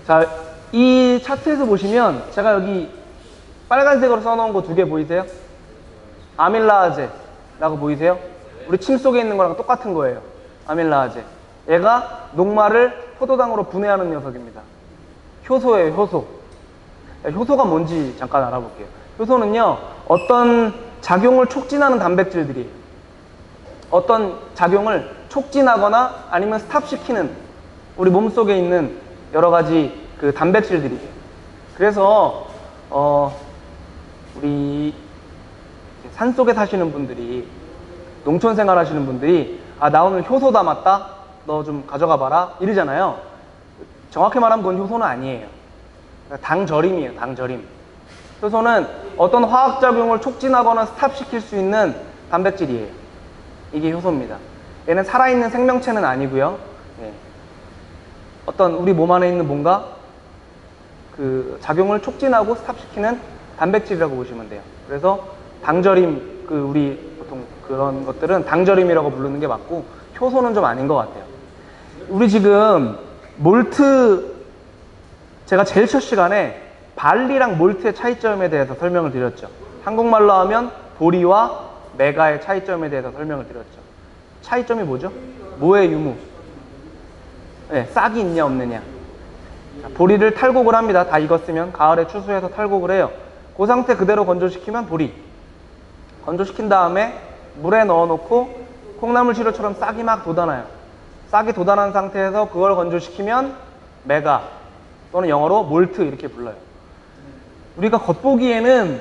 자, 이 차트에서 보시면 제가 여기 빨간색으로 써놓은 거 2개 보이세요? 아밀라아제라고 보이세요? 우리 침 속에 있는 거랑 똑같은 거예요. 아밀라아제. 얘가 녹말을 포도당으로 분해하는 녀석입니다. 효소예요, 효소. 효소가 뭔지 잠깐 알아볼게요. 효소는요, 어떤 작용을 촉진하는 단백질들이에요. 어떤 작용을 촉진하거나 아니면 스탑시키는 우리 몸속에 있는 여러 가지 그 단백질들이에요. 그래서 우리 산 속에 사시는 분들이, 농촌 생활 하시는 분들이, 아, 나 오늘 효소 담았다, 너 좀 가져가 봐라, 이러잖아요. 정확히 말하면 그건 효소는 아니에요. 당절임이에요, 당절임. 효소는 어떤 화학작용을 촉진하거나 스탑시킬 수 있는 단백질이에요. 이게 효소입니다. 얘는 살아있는 생명체는 아니고요. 예. 어떤 우리 몸 안에 있는 뭔가 그 작용을 촉진하고 스탑시키는 단백질이라고 보시면 돼요. 그래서 당절임, 그 우리 보통 그런 것들은 당절임이라고 부르는 게 맞고, 효소는 좀 아닌 것 같아요. 우리 지금 몰트, 제가 제일 첫 시간에 발리랑 몰트의 차이점에 대해서 설명을 드렸죠. 한국말로 하면 보리와 메가의 차이점에 대해서 설명을 드렸죠. 차이점이 뭐죠? 모의 유무. 네, 싹이 있냐 없느냐. 자, 보리를 탈곡을 합니다. 다 익었으면 가을에 추수해서 탈곡을 해요. 그 상태 그대로 건조시키면 보리. 건조시킨 다음에 물에 넣어놓고 콩나물 시루처럼 싹이 막 돋아나요. 싹이 돋아난 상태에서 그걸 건조시키면 메가, 또는 영어로 몰트 이렇게 불러요. 우리가 겉보기에는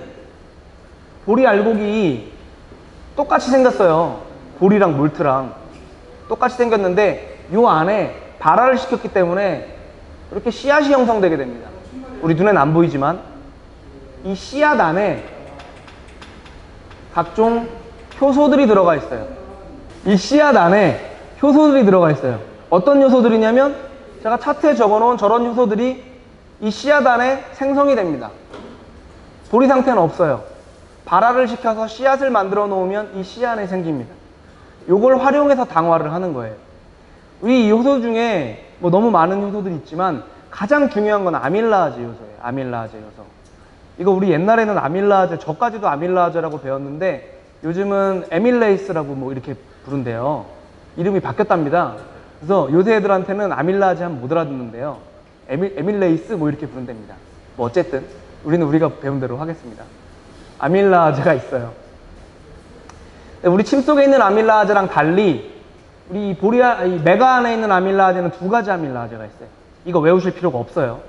보리 알곡이 똑같이 생겼어요. 보리랑 몰트랑 똑같이 생겼는데 요 안에 발화를 시켰기 때문에 이렇게 씨앗이 형성되게 됩니다. 우리 눈엔 안 보이지만 이 씨앗 안에 각종 효소들이 들어가 있어요. 이 씨앗 안에 효소들이 들어가 있어요. 어떤 효소들이냐면 제가 차트에 적어놓은 저런 효소들이 이 씨앗 안에 생성이 됩니다. 보리 상태는 없어요. 발화를 시켜서 씨앗을 만들어 놓으면 이 씨앗에 생깁니다. 요걸 활용해서 당화를 하는 거예요. 우리 이 효소 중에 뭐 너무 많은 효소들이 있지만 가장 중요한 건 아밀라아제 효소예요. 아밀라아제 효소. 이거 우리 옛날에는 아밀라아제, 저까지도 아밀라아제라고 배웠는데 요즘은 에밀레이스라고 뭐 이렇게 부른대요. 이름이 바뀌었답니다. 그래서 요새 애들한테는 아밀라아제 하면 못 알아듣는데요. 에밀레이스 뭐 이렇게 부른답니다. 뭐 어쨌든 우리는 우리가 배운 대로 하겠습니다. 아밀라아제가 있어요. 우리 침 속에 있는 아밀라아제랑 달리 우리 이 메가 안에 있는 아밀라아제는 두 가지 아밀라아제가 있어요. 이거 외우실 필요가 없어요.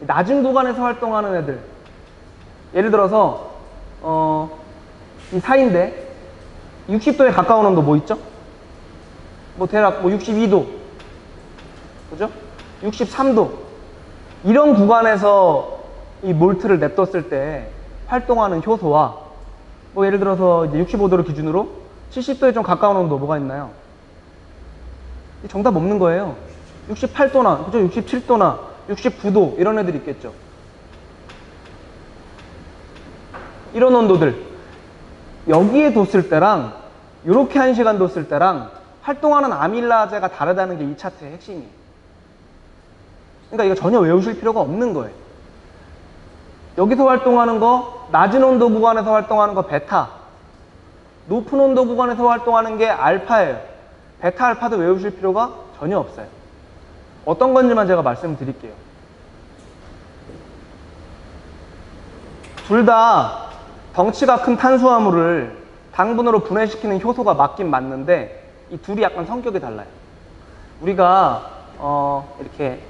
낮은 구간에서 활동하는 애들, 예를 들어서 이 사이인데 60도에 가까운 온도 뭐 있죠? 뭐 대략 뭐 62도, 그죠? 63도, 이런 구간에서 이 몰트를 냅뒀을 때 활동하는 효소와, 뭐 예를 들어서 이제 65도를 기준으로 70도에 좀 가까운 온도 뭐가 있나요? 정답 없는 거예요. 68도나, 그죠? 67도나 69도 이런 애들 있겠죠. 이런 온도들, 여기에 뒀을 때랑 이렇게 1시간 뒀을 때랑 활동하는 아밀라제가 다르다는 게 이 차트의 핵심이에요. 그러니까 이거 전혀 외우실 필요가 없는 거예요. 여기서 활동하는 거, 낮은 온도 구간에서 활동하는 거 베타, 높은 온도 구간에서 활동하는 게 알파예요. 베타, 알파도 외우실 필요가 전혀 없어요. 어떤 건지만 제가 말씀드릴게요. 둘 다 덩치가 큰 탄수화물을 당분으로 분해시키는 효소가 맞긴 맞는데 이 둘이 약간 성격이 달라요. 우리가 이렇게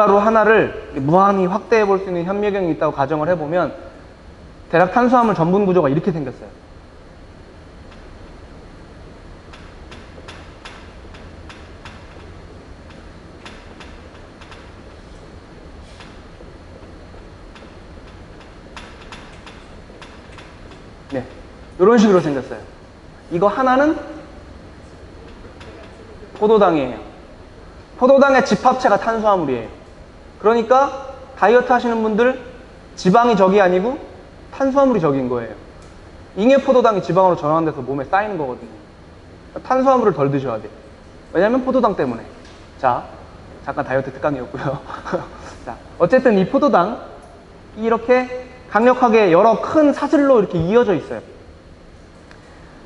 밀가루 하나를 무한히 확대해 볼 수 있는 현미경이 있다고 가정을 해보면 대략 탄수화물 전분 구조가 이렇게 생겼어요. 네, 이런 식으로 생겼어요. 이거 하나는 포도당이에요. 포도당의 집합체가 탄수화물이에요. 그러니까 다이어트 하시는 분들 지방이 적이 아니고 탄수화물이 적인 거예요. 잉해 포도당이 지방으로 전환돼서 몸에 쌓이는 거거든요. 탄수화물을 덜 드셔야 돼요. 왜냐면 포도당 때문에. 자, 잠깐 다이어트 특강이었고요. 자, 어쨌든 이 포도당, 이렇게 강력하게 여러 큰 사슬로 이렇게 이어져 있어요.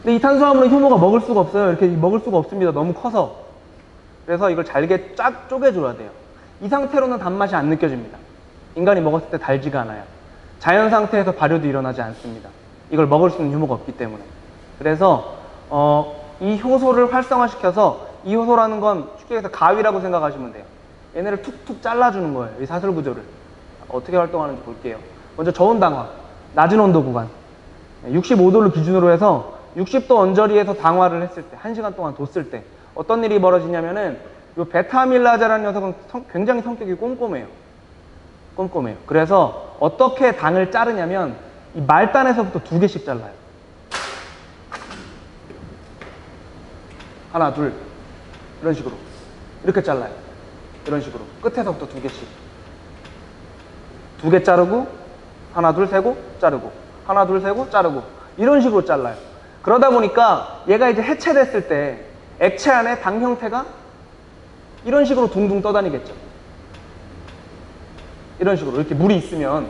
근데 이 탄수화물은 효모가 먹을 수가 없어요. 이렇게 먹을 수가 없습니다. 너무 커서. 그래서 이걸 잘게 쫙 쪼개줘야 돼요. 이 상태로는 단맛이 안 느껴집니다. 인간이 먹었을 때 달지가 않아요. 자연 상태에서 발효도 일어나지 않습니다. 이걸 먹을 수 있는 효모가 없기 때문에. 그래서 이 효소를 활성화시켜서, 이 효소라는 건 쉽게 해서 가위라고 생각하시면 돼요. 얘네를 툭툭 잘라주는 거예요. 이 사슬 구조를. 어떻게 활동하는지 볼게요. 먼저 저온당화, 낮은 온도 구간 65도를 기준으로 해서 60도 언저리에서 당화를 했을 때, 1시간 동안 뒀을 때 어떤 일이 벌어지냐면은, 이 베타아밀라제라는 녀석은 굉장히 성격이 꼼꼼해요. 그래서 어떻게 당을 자르냐면 이 말단에서부터 2개씩 잘라요. 하나, 둘, 이런 식으로 이렇게 잘라요. 이런 식으로 끝에서부터 2개씩 2개 자르고, 하나, 둘, 세고 자르고, 하나, 둘, 세고 자르고, 이런 식으로 잘라요. 그러다 보니까 얘가 이제 해체됐을 때 액체 안에 당 형태가 이런 식으로 둥둥 떠다니겠죠. 이런 식으로 이렇게 물이 있으면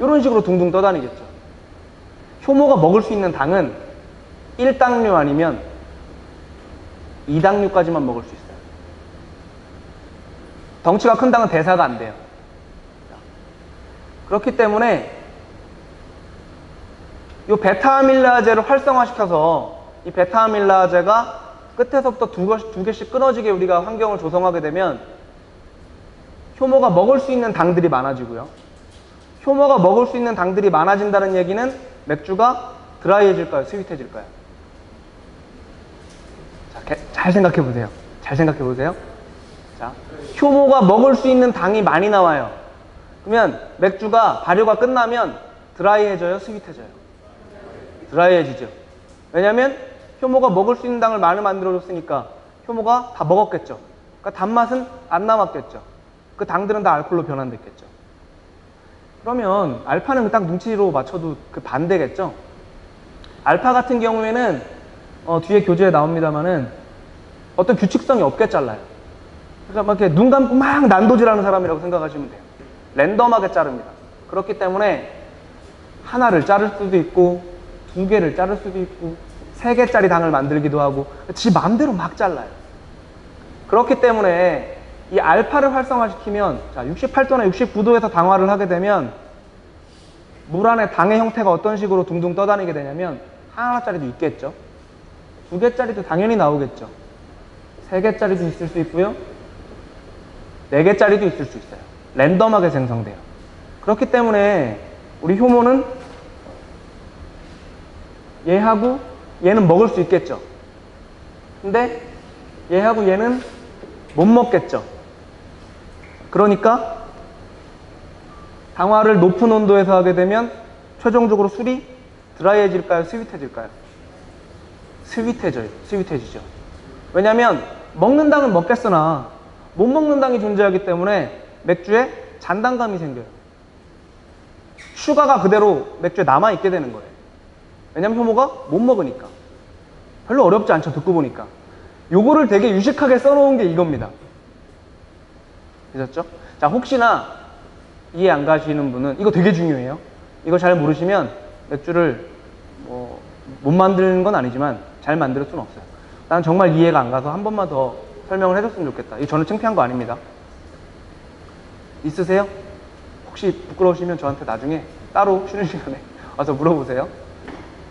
이런 식으로 둥둥 떠다니겠죠. 효모가 먹을 수 있는 당은 1당류 아니면 2당류까지만 먹을 수 있어요. 덩치가 큰 당은 대사가 안 돼요. 그렇기 때문에 이 베타아밀라제를 활성화시켜서, 이 베타아밀라제가 끝에서부터 2개씩 끊어지게 우리가 환경을 조성하게 되면 효모가 먹을 수 있는 당들이 많아지고요. 효모가 먹을 수 있는 당들이 많아진다는 얘기는 맥주가 드라이해질까요? 스윗해질까요? 자, 잘 생각해보세요. 자, 효모가 먹을 수 있는 당이 많이 나와요. 그러면 맥주가 발효가 끝나면 드라이해져요? 스윗해져요? 드라이해지죠. 왜냐면 효모가 먹을 수 있는 당을 많이 만들어줬으니까 효모가 다 먹었겠죠. 그러니까 단맛은 안 남았겠죠. 그 당들은 다 알코올로 변환됐겠죠. 그러면 알파는 딱 눈치로 맞춰도 그 반대겠죠. 알파 같은 경우에는 뒤에 교재에 나옵니다만은 어떤 규칙성이 없게 잘라요. 그러니까 막 이렇게 눈 감고 막 난도질하는 사람이라고 생각하시면 돼요. 랜덤하게 자릅니다. 그렇기 때문에 하나를 자를 수도 있고, 2개를 자를 수도 있고, 3개짜리 당을 만들기도 하고, 지 마음대로 막 잘라요. 그렇기 때문에 이 알파를 활성화시키면, 자, 68도나 69도에서 당화를 하게 되면 물 안에 당의 형태가 어떤 식으로 둥둥 떠다니게 되냐면, 하나짜리도 있겠죠. 2개짜리도 당연히 나오겠죠. 3개짜리도 있을 수 있고요. 4개짜리도 있을 수 있어요. 랜덤하게 생성돼요. 그렇기 때문에 우리 효모는 얘하고 얘는 먹을 수 있겠죠. 근데 얘하고 얘는 못 먹겠죠. 그러니까 당화를 높은 온도에서 하게 되면 최종적으로 술이 드라이해질까요? 스윗해질까요? 스윗해져요. 스윗해지죠. 왜냐면 먹는 당은 먹겠으나 못 먹는 당이 존재하기 때문에 맥주에 잔당감이 생겨요. 슈가가 그대로 맥주에 남아있게 되는 거예요. 왜냐면 효모가 못 먹으니까. 별로 어렵지 않죠, 듣고 보니까. 요거를 되게 유식하게 써놓은 게 이겁니다. 되셨죠? 자, 혹시나 이해 안 가시는 분은, 이거 되게 중요해요. 이거 잘 모르시면 맥주를 뭐 못 만드는 건 아니지만 잘 만들 수는 없어요. 난 정말 이해가 안 가서 한 번만 더 설명을 해줬으면 좋겠다. 이거 저는 창피한 거 아닙니다. 있으세요? 혹시 부끄러우시면 저한테 나중에 따로 쉬는 시간에 와서 물어보세요.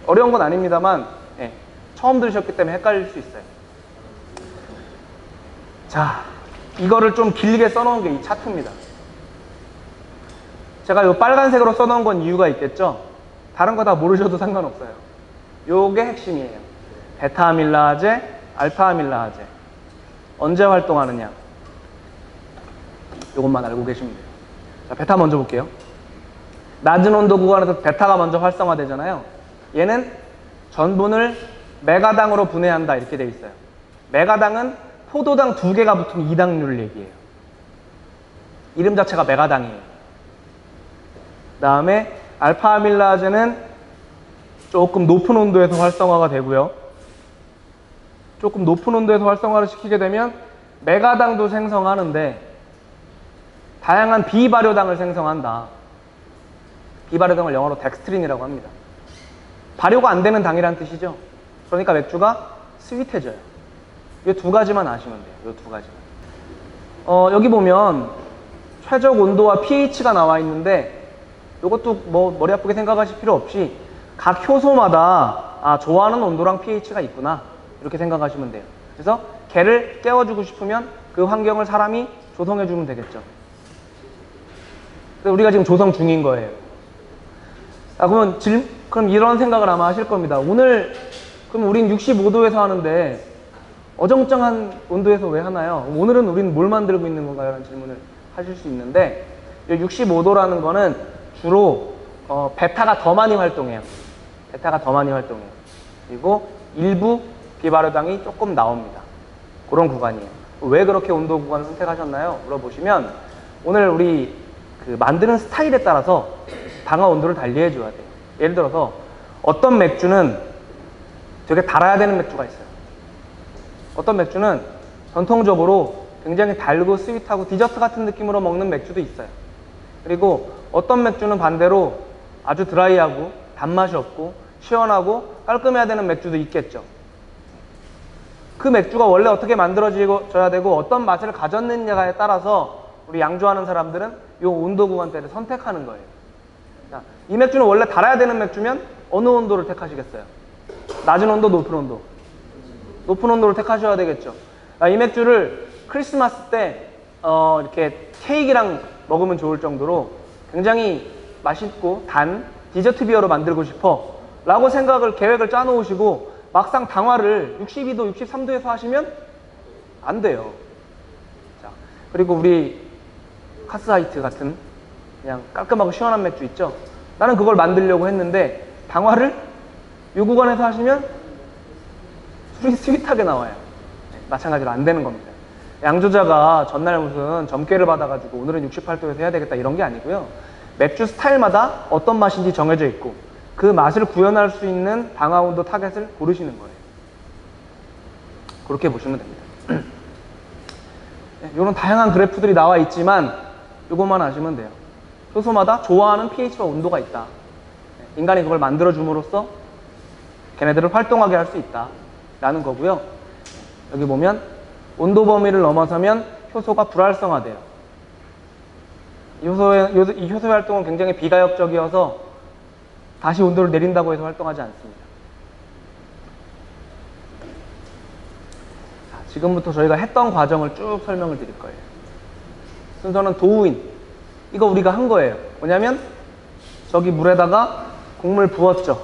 어려운 건 아닙니다만, 예, 처음 들으셨기 때문에 헷갈릴 수 있어요. 자, 이거를 좀 길게 써놓은 게 이 차트입니다. 제가 이 빨간색으로 써놓은 건 이유가 있겠죠? 다른 거 다 모르셔도 상관없어요. 요게 핵심이에요. 베타아밀라제, 알파아밀라제. 언제 활동하느냐? 요것만 알고 계시면 돼요. 자, 베타 먼저 볼게요. 낮은 온도 구간에서 베타가 먼저 활성화되잖아요. 얘는 전분을 메가당으로 분해한다, 이렇게 되어 있어요. 메가당은 포도당 2개가 붙은 2당류를 얘기해요. 이름 자체가 메가당이에요. 그 다음에 알파아밀라제는 조금 높은 온도에서 활성화가 되고요. 조금 높은 온도에서 활성화를 시키게 되면 메가당도 생성하는데 다양한 비발효당을 생성한다. 비발효당을 영어로 덱스트린이라고 합니다. 발효가 안 되는 당이란 뜻이죠. 그러니까 맥주가 스윗해져요. 이 두 가지만 아시면 돼요. 요 두 가지만. 여기 보면 최적 온도와 pH가 나와 있는데 이것도 뭐 머리 아프게 생각하실 필요 없이 각 효소마다 아, 좋아하는 온도랑 pH가 있구나 이렇게 생각하시면 돼요. 그래서 개를 깨워주고 싶으면 그 환경을 사람이 조성해주면 되겠죠. 근데 우리가 지금 조성 중인 거예요. 아, 그럼 이런 생각을 아마 하실 겁니다. 오늘 그럼 우린 65도에서 하는데 어정쩡한 온도에서 왜 하나요? 오늘은 우린 뭘 만들고 있는 건가요? 라는 질문을 하실 수 있는데 65도라는 거는 주로 베타가 더 많이 활동해요. 베타가 더 많이 활동해요. 그리고 일부 비발효당이 조금 나옵니다. 그런 구간이에요. 왜 그렇게 온도 구간을 선택하셨나요? 물어보시면 오늘 우리 그 만드는 스타일에 따라서 방아 온도를 달리해 줘야 돼요. 예를 들어서 어떤 맥주는 되게 달아야 되는 맥주가 있어요. 어떤 맥주는 전통적으로 굉장히 달고 스윗하고 디저트 같은 느낌으로 먹는 맥주도 있어요. 그리고 어떤 맥주는 반대로 아주 드라이하고 단맛이 없고 시원하고 깔끔해야 되는 맥주도 있겠죠. 그 맥주가 원래 어떻게 만들어져야 되고 어떤 맛을 가졌느냐에 따라서 우리 양조하는 사람들은 이 온도 구간대를 선택하는 거예요. 자, 이 맥주는 원래 달아야 되는 맥주면 어느 온도를 택하시겠어요? 낮은 온도, 높은 온도? 높은 온도를 택하셔야 되겠죠. 자, 이 맥주를 크리스마스 때 이렇게 케이크랑 먹으면 좋을 정도로 굉장히 맛있고 단 디저트 비어로 만들고 싶어 라고 생각을 계획을 짜놓으시고 막상 당화를 62도, 63도에서 하시면 안 돼요. 자, 그리고 우리 카스하이트 같은 그냥 깔끔하고 시원한 맥주 있죠? 나는 그걸 만들려고 했는데 당화를 이 구간에서 하시면 술이 스윗하게 나와요. 네, 마찬가지로 안 되는 겁니다. 양조자가 전날 무슨 점괘를 받아가지고 오늘은 68도에서 해야 되겠다 이런 게 아니고요. 맥주 스타일마다 어떤 맛인지 정해져 있고 그 맛을 구현할 수 있는 방아 온도 타겟을 고르시는 거예요. 그렇게 보시면 됩니다. 이런 다양한 그래프들이 나와 있지만 이것만 아시면 돼요. 효소마다 좋아하는 pH와 온도가 있다. 인간이 그걸 만들어줌으로써 걔네들을 활동하게 할 수 있다 라는 거고요. 여기 보면 온도 범위를 넘어서면 효소가 불활성화돼요. 이 효소의 활동은 굉장히 비가역적이어서 다시 온도를 내린다고 해서 활동하지 않습니다. 자, 지금부터 저희가 했던 과정을 쭉 설명을 드릴 거예요. 순서는 도우인. 이거 우리가 한 거예요. 뭐냐면 저기 물에다가 국물 부었죠.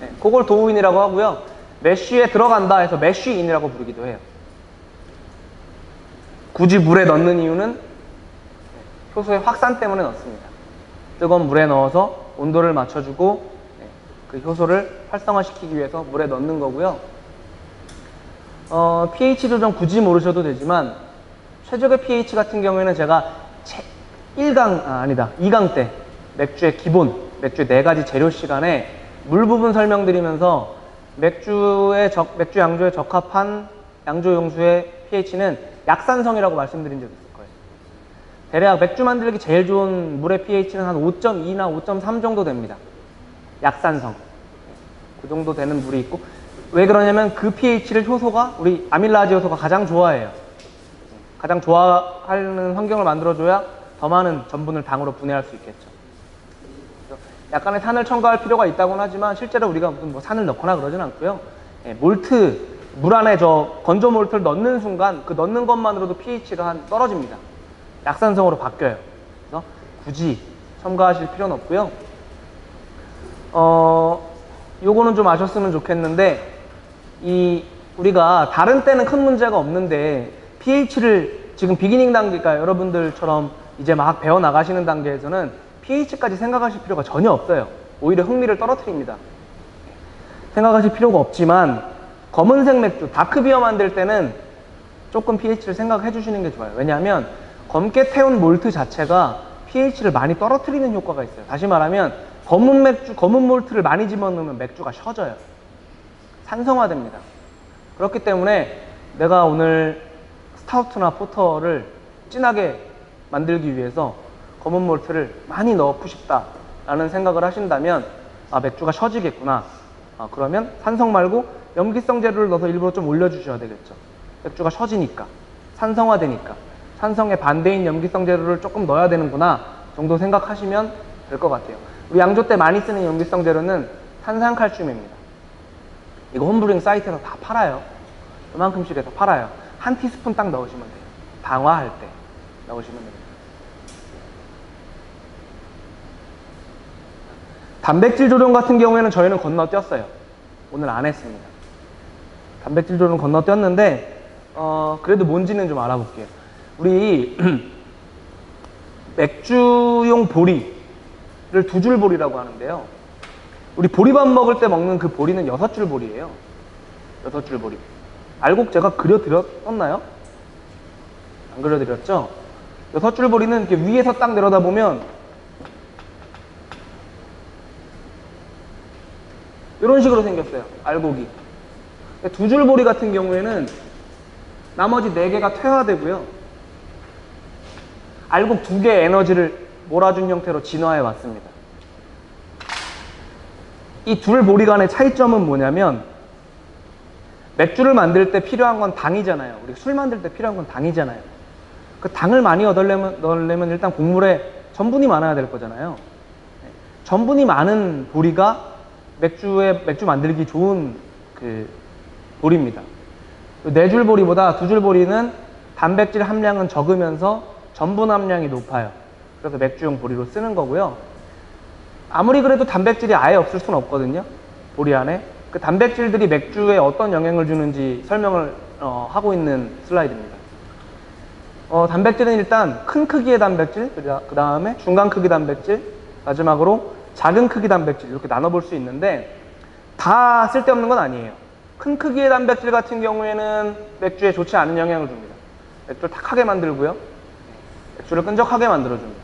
네, 그걸 도우인이라고 하고요. 메쉬에 들어간다 해서 메쉬인이라고 부르기도 해요. 굳이 물에 넣는 이유는 효소의 확산 때문에 넣습니다. 뜨거운 물에 넣어서 온도를 맞춰주고 그 효소를 활성화시키기 위해서 물에 넣는 거고요. pH 조정 굳이 모르셔도 되지만 최적의 pH 같은 경우에는 제가 2강 때 맥주의 기본, 맥주의 4가지 재료 시간에 물 부분 설명드리면서 맥주 양조에 적합한 양조 용수의 pH는 약산성이라고 말씀드린 적이 있어요. 대략 맥주 만들기 제일 좋은 물의 pH는 한 5.2나 5.3 정도 됩니다. 약산성. 그 정도 되는 물이 있고 왜 그러냐면 그 pH를 효소가 우리 아밀라제 효소가 가장 좋아해요. 가장 좋아하는 환경을 만들어줘야 더 많은 전분을 당으로 분해할 수 있겠죠. 약간의 산을 첨가할 필요가 있다고는 하지만 실제로 우리가 무슨 뭐 산을 넣거나 그러진 않고요. 예, 몰트, 물 안에 저 건조 몰트를 넣는 순간 그 넣는 것만으로도 pH가 떨어집니다. 약산성으로 바뀌어요. 그래서 굳이 첨가하실 필요는 없고요. 요거는 좀 아셨으면 좋겠는데 우리가 다른 때는 큰 문제가 없는데 pH를 지금 비기닝 단계니까 여러분들처럼 이제 막 배워 나가시는 단계에서는 pH까지 생각하실 필요가 전혀 없어요. 오히려 흥미를 떨어뜨립니다. 생각하실 필요가 없지만 검은색 맥주 다크비어 만들 때는 조금 pH를 생각해 주시는 게 좋아요. 왜냐하면 검게 태운 몰트 자체가 pH를 많이 떨어뜨리는 효과가 있어요. 다시 말하면 검은 몰트를 많이 집어넣으면 맥주가 셔져요. 산성화됩니다. 그렇기 때문에 내가 오늘 스타우트나 포터를 진하게 만들기 위해서 검은 몰트를 많이 넣고 싶다라는 생각을 하신다면 아, 맥주가 셔지겠구나. 아, 그러면 산성 말고 염기성 재료를 넣어서 일부러 좀 올려주셔야 되겠죠. 맥주가 셔지니까. 산성화되니까 산성에 반대인 염기성 재료를 조금 넣어야 되는구나 정도 생각하시면 될 것 같아요. 우리 양조 때 많이 쓰는 염기성 재료는 탄산칼슘입니다. 이거 홈브루잉 사이트에서 다 팔아요. 이만큼씩에서 팔아요. 한 티스푼 딱 넣으시면 돼요. 당화할 때 넣으시면 됩니다. 단백질 조련 같은 경우에는 저희는 건너뛰었어요. 오늘 안 했습니다. 단백질 조련 건너뛰었는데 그래도 뭔지는 좀 알아볼게요. 우리 맥주용 보리를 두 줄 보리라고 하는데요. 우리 보리밥 먹을 때 먹는 그 보리는 6줄 보리예요. 6줄 보리. 알곡 제가 그려드렸었나요? 안 그려드렸죠? 6줄 보리는 이렇게 위에서 딱 내려다보면 이런 식으로 생겼어요. 알곡이. 2줄 보리 같은 경우에는 나머지 4개가 퇴화되고요. 알곡 2개의 에너지를 몰아준 형태로 진화해 왔습니다. 이 둘 보리 간의 차이점은 뭐냐면 맥주를 만들 때 필요한 건 당이잖아요. 우리 술 만들 때 필요한 건 당이잖아요. 그 당을 많이 얻으려면 일단 곡물에 전분이 많아야 될 거잖아요. 전분이 많은 보리가 맥주 만들기 좋은 그 보리입니다. 4줄 보리보다 2줄 보리는 단백질 함량은 적으면서 전분 함량이 높아요. 그래서 맥주용 보리로 쓰는 거고요. 아무리 그래도 단백질이 아예 없을 수는 없거든요. 보리 안에. 그 단백질들이 맥주에 어떤 영향을 주는지 설명을 하고 있는 슬라이드입니다. 단백질은 일단 큰 크기의 단백질, 그 다음에 중간 크기 단백질, 마지막으로 작은 크기 단백질 이렇게 나눠볼 수 있는데 다 쓸데없는 건 아니에요. 큰 크기의 단백질 같은 경우에는 맥주에 좋지 않은 영향을 줍니다. 맥주를 탁하게 만들고요. 맥주를 끈적하게 만들어줍니다.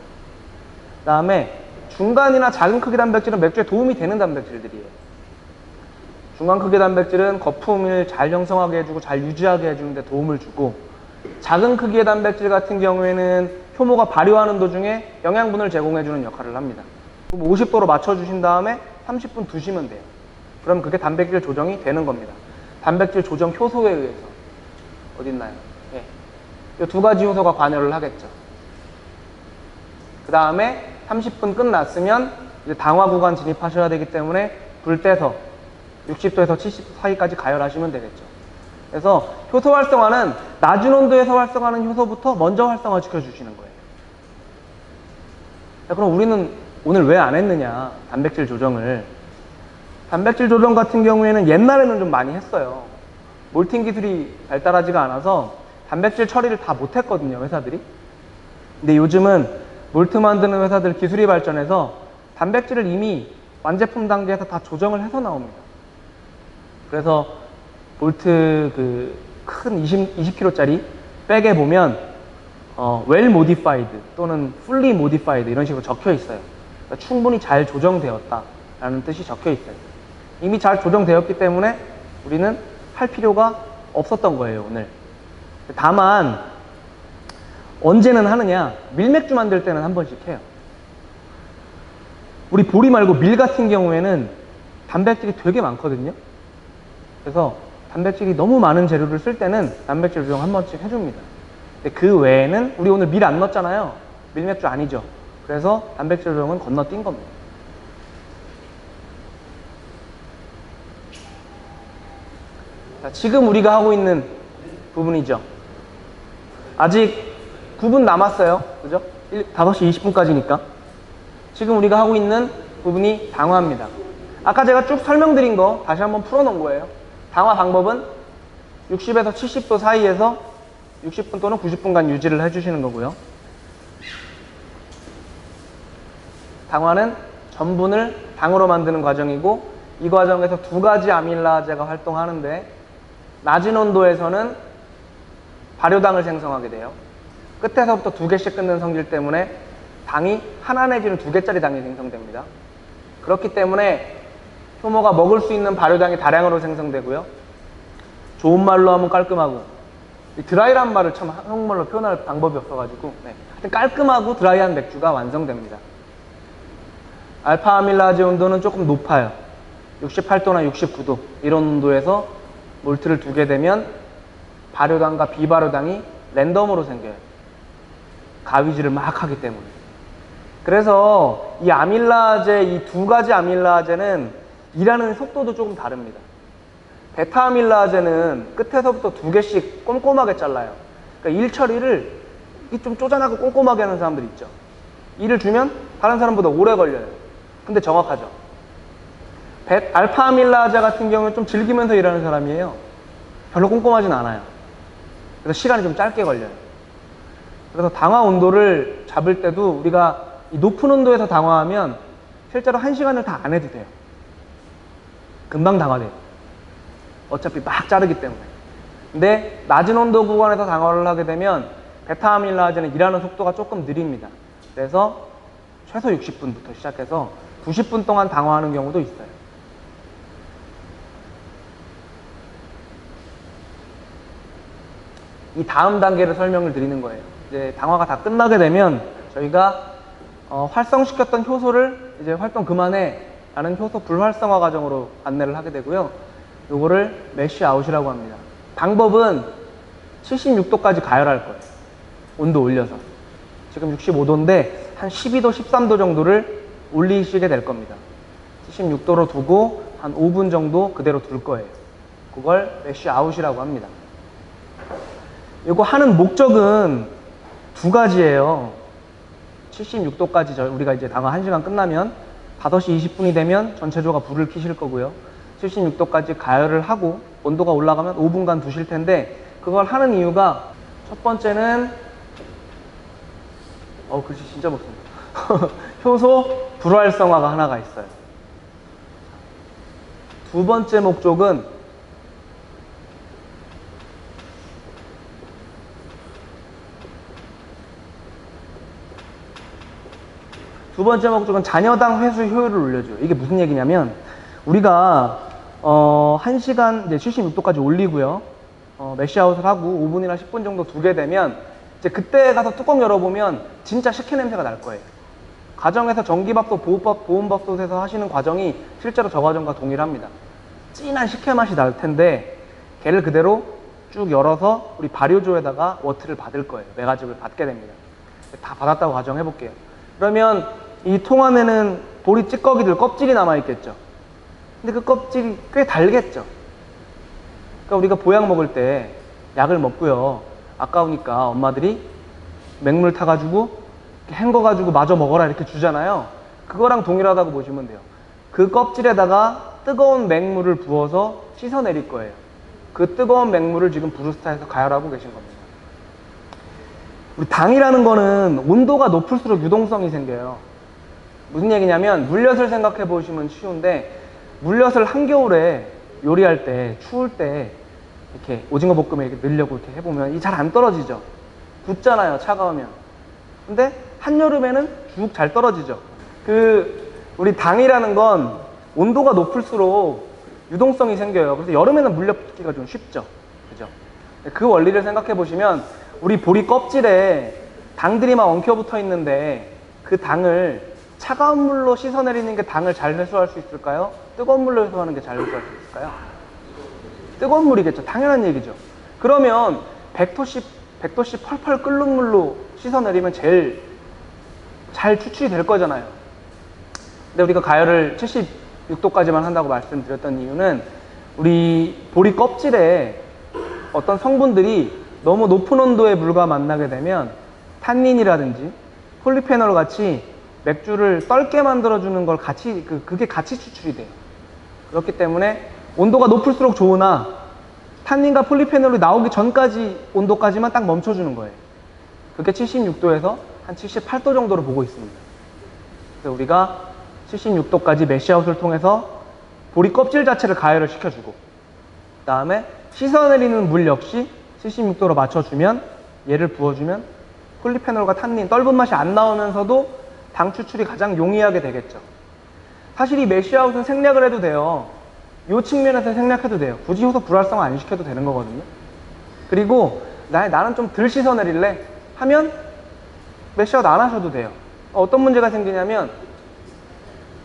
그 다음에 중간이나 작은 크기 단백질은 맥주에 도움이 되는 단백질들이에요. 중간 크기 단백질은 거품을 잘 형성하게 해주고 잘 유지하게 해주는데 도움을 주고, 작은 크기의 단백질 같은 경우에는 효모가 발효하는 도중에 영양분을 제공해주는 역할을 합니다. 50도로 맞춰주신 다음에 30분 두시면 돼요. 그럼 그게 단백질 조정이 되는 겁니다. 단백질 조정 효소에 의해서. 어딨나요? 예. 이 두 가지 효소가 관여를 하겠죠. 그 다음에 30분 끝났으면 이제 당화 구간 진입하셔야 되기 때문에 불 떼서 60도에서 70도 사이까지 가열하시면 되겠죠. 그래서 효소 활성화는 낮은 온도에서 활성화하는 효소부터 먼저 활성화 시켜주시는 거예요. 자, 그럼 우리는 오늘 왜 안 했느냐, 단백질 조정을. 단백질 조정 같은 경우에는 옛날에는 좀 많이 했어요. 몰팅 기술이 발달하지가 않아서 단백질 처리를 다 못했거든요, 회사들이. 근데 요즘은 몰트 만드는 회사들 기술이 발전해서 단백질을 이미 완제품 단계에서 다 조정을 해서 나옵니다. 그래서 몰트 그 큰 20kg짜리 백에 보면 Well Modified 또는 Fully Modified 이런 식으로 적혀 있어요. 그러니까 충분히 잘 조정되었다 라는 뜻이 적혀 있어요. 이미 잘 조정되었기 때문에 우리는 할 필요가 없었던 거예요, 오늘. 다만 언제는 하느냐, 밀맥주 만들 때는 한 번씩 해요. 우리 보리 말고 밀 같은 경우에는 단백질이 되게 많거든요. 그래서 단백질이 너무 많은 재료를 쓸 때는 단백질 조정 한 번씩 해줍니다. 근데 그 외에는 우리 오늘 밀 안 넣었잖아요. 밀맥주 아니죠. 그래서 단백질 조정은 건너뛴 겁니다. 자, 지금 우리가 하고 있는 부분이죠. 아직 9분 남았어요. 그죠? 5시 20분까지니까. 지금 우리가 하고 있는 부분이 당화입니다. 아까 제가 쭉 설명드린 거 다시 한번 풀어놓은 거예요. 당화 방법은 60에서 70도 사이에서 60분 또는 90분간 유지를 해주시는 거고요. 당화는 전분을 당으로 만드는 과정이고, 이 과정에서 두 가지 아밀라제가 활동하는데 낮은 온도에서는 발효당을 생성하게 돼요. 끝에서부터 2개씩 끊는 성질 때문에 당이 하나 내지는 2개짜리 당이 생성됩니다. 그렇기 때문에 효모가 먹을 수 있는 발효당이 다량으로 생성되고요. 좋은 말로 하면 깔끔하고, 이 드라이란 말을 참 한국말로 표현할 방법이 없어가지고, 하여튼 깔끔하고 드라이한 맥주가 완성됩니다. 알파아밀라제 온도는 조금 높아요. 68도나 69도 이런 온도에서 몰트를 두게 되면 발효당과 비발효당이 랜덤으로 생겨요. 가위질을 막 하기 때문에. 그래서 이 아밀라제, 이 두 가지 아밀라제는 일하는 속도도 조금 다릅니다. 베타 아밀라제는 끝에서부터 두 개씩 꼼꼼하게 잘라요. 그러니까 일처리를 좀 쪼잔하고 꼼꼼하게 하는 사람들 있죠. 일을 주면 다른 사람보다 오래 걸려요. 근데 정확하죠. 알파 아밀라제 같은 경우는 좀 즐기면서 일하는 사람이에요. 별로 꼼꼼하진 않아요. 그래서 시간이 좀 짧게 걸려요. 그래서 당화 온도를 잡을 때도 우리가 이 높은 온도에서 당화하면 실제로 1시간을 다 안 해도 돼요. 금방 당화돼요. 어차피 막 자르기 때문에. 근데 낮은 온도 구간에서 당화를 하게 되면 베타 아밀라제는 일하는 속도가 조금 느립니다. 그래서 최소 60분부터 시작해서 90분 동안 당화하는 경우도 있어요. 이 다음 단계를 설명을 드리는 거예요. 이제 당화가 다 끝나게 되면 저희가 활성시켰던 효소를 이제 활동 그만해 라는 효소 불활성화 과정으로 안내를 하게 되고요. 요거를 매쉬아웃이라고 합니다. 방법은 76도까지 가열할 거예요. 온도 올려서. 지금 65도인데 한 12도, 13도 정도를 올리시게 될 겁니다. 76도로 두고 한 5분 정도 그대로 둘 거예요. 그걸 매쉬아웃이라고 합니다. 이거 하는 목적은 두 가지예요. 76도까지 우리가 이제 당화 1시간 끝나면 5시 20분이 되면 전체조가 불을 켜실 거고요. 76도까지 가열을 하고 온도가 올라가면 5분간 두실 텐데 그걸 하는 이유가 첫 번째는 글씨 진짜 못씁니다. 효소 불활성화가 하나가 있어요. 두 번째 목적은 잔여당 회수 효율을 올려줘요. 이게 무슨 얘기냐면 우리가 1시간 이제 76도까지 올리고요. 매쉬아웃을 하고 5분이나 10분 정도 두게 되면 이제 그때 가서 뚜껑 열어보면 진짜 식혜 냄새가 날 거예요. 가정에서 전기밥솥, 보온밥솥에서 하시는 과정이 실제로 저 과정과 동일합니다. 진한 식혜 맛이 날 텐데 걔를 그대로 쭉 열어서 우리 발효조에다가 워트를 받을 거예요. 매가집을 받게 됩니다. 다 받았다고 가정해볼게요. 그러면 이 통 안에는 보리 찌꺼기들 껍질이 남아있겠죠. 근데 그 껍질이 꽤 달겠죠. 그러니까 우리가 보약 먹을 때 약을 먹고요. 아까우니까 엄마들이 맹물 타가지고 헹궈가지고 마저 먹어라 이렇게 주잖아요. 그거랑 동일하다고 보시면 돼요. 그 껍질에다가 뜨거운 맹물을 부어서 씻어내릴 거예요. 그 뜨거운 맹물을 지금 브루스타에서 가열하고 계신 겁니다. 우리 당이라는 거는 온도가 높을수록 유동성이 생겨요. 무슨 얘기냐면 물엿을 생각해 보시면 쉬운데 물엿을 한겨울에 요리할 때 추울 때 이렇게 오징어 볶음에 이렇게 넣으려고 이렇게 해보면 이 잘 안 떨어지죠. 굳잖아요, 차가우면. 근데 한여름에는 쭉 잘 떨어지죠. 우리 당이라는 건 온도가 높을수록 유동성이 생겨요. 그래서 여름에는 물엿 붓기가 좀 쉽죠. 그죠? 그 원리를 생각해 보시면 우리 보리 껍질에 당들이 막 엉켜 붙어 있는데 그 당을 차가운 물로 씻어내리는 게 당을 잘 회수할 수 있을까요? 뜨거운 물로 회수하는 게 잘 회수할 수 있을까요? 뜨거운 물이겠죠. 당연한 얘기죠. 그러면 100도씩 펄펄 끓는 물로 씻어내리면 제일 잘 추출이 될 거잖아요. 근데 우리가 가열을 76도까지만 한다고 말씀드렸던 이유는 우리 보리 껍질에 어떤 성분들이 너무 높은 온도의 물과 만나게 되면 탄닌이라든지 폴리페놀 같이 맥주를 떫게 만들어주는 걸 같이, 그게 같이 추출이 돼요. 그렇기 때문에 온도가 높을수록 좋으나 탄닌과 폴리페놀이 나오기 전까지 온도까지만 딱 멈춰주는 거예요. 그게 76도에서 한 78도 정도로 보고 있습니다. 그래서 우리가 76도까지 매쉬아웃을 통해서 보리 껍질 자체를 가열을 시켜주고 그 다음에 씻어내리는 물 역시 76도로 맞춰주면 얘를 부어주면 폴리페놀과 탄닌, 떫은 맛이 안 나오면서도 당 추출이 가장 용이하게 되겠죠. 사실 이 매쉬아웃은 생략을 해도 돼요. 이 측면에서 생략해도 돼요. 굳이 효소 불활성화 안 시켜도 되는 거거든요. 그리고 나는 좀 덜 씻어내릴래 하면 매쉬아웃 안 하셔도 돼요. 어떤 문제가 생기냐면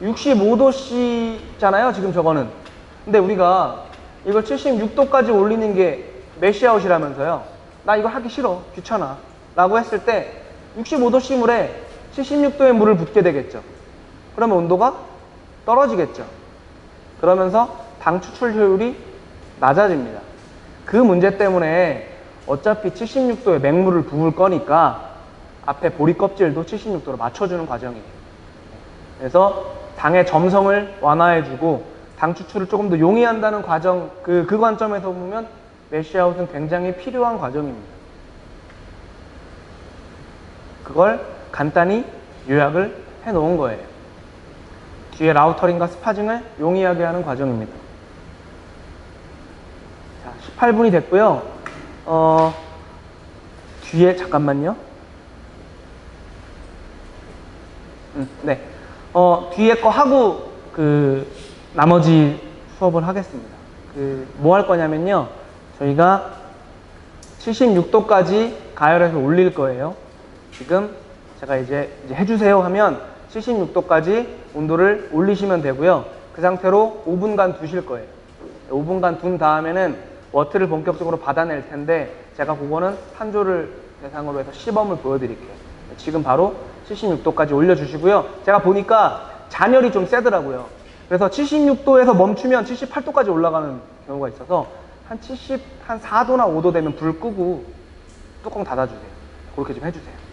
65도씨잖아요 지금 저거는. 근데 우리가 이걸 76도까지 올리는 게 매쉬아웃이라면서요. 나 이거 하기 싫어, 귀찮아 라고 했을 때 65도씨 물에 76도의 물을 붓게 되겠죠. 그러면 온도가 떨어지겠죠. 그러면서 당 추출 효율이 낮아집니다. 그 문제 때문에 어차피 76도의 맹물을 부을 거니까 앞에 보리 껍질도 76도로 맞춰주는 과정이에요. 그래서 당의 점성을 완화해주고 당 추출을 조금 더 용이한다는 과정, 그 관점에서 보면 매시아웃은 굉장히 필요한 과정입니다. 그걸 간단히 요약을 해놓은 거예요. 뒤에 라우터링과 스파징을 용이하게 하는 과정입니다. 자, 18분이 됐고요. 뒤에 잠깐만요. 네. 뒤에 거 하고 나머지 수업을 하겠습니다. 뭐 할 거냐면요. 저희가 76도까지 가열해서 올릴 거예요. 지금 제가 이제 해주세요 하면 76도까지 온도를 올리시면 되고요. 그 상태로 5분간 두실 거예요. 5분간 둔 다음에는 워트를 본격적으로 받아낼 텐데 제가 그거는 탄조를 대상으로 해서 시범을 보여드릴게요. 지금 바로 76도까지 올려주시고요. 제가 보니까 잔열이 좀 세더라고요. 그래서 76도에서 멈추면 78도까지 올라가는 경우가 있어서 한 74도나 5도 되면 불 끄고 뚜껑 닫아주세요. 그렇게 좀 해주세요.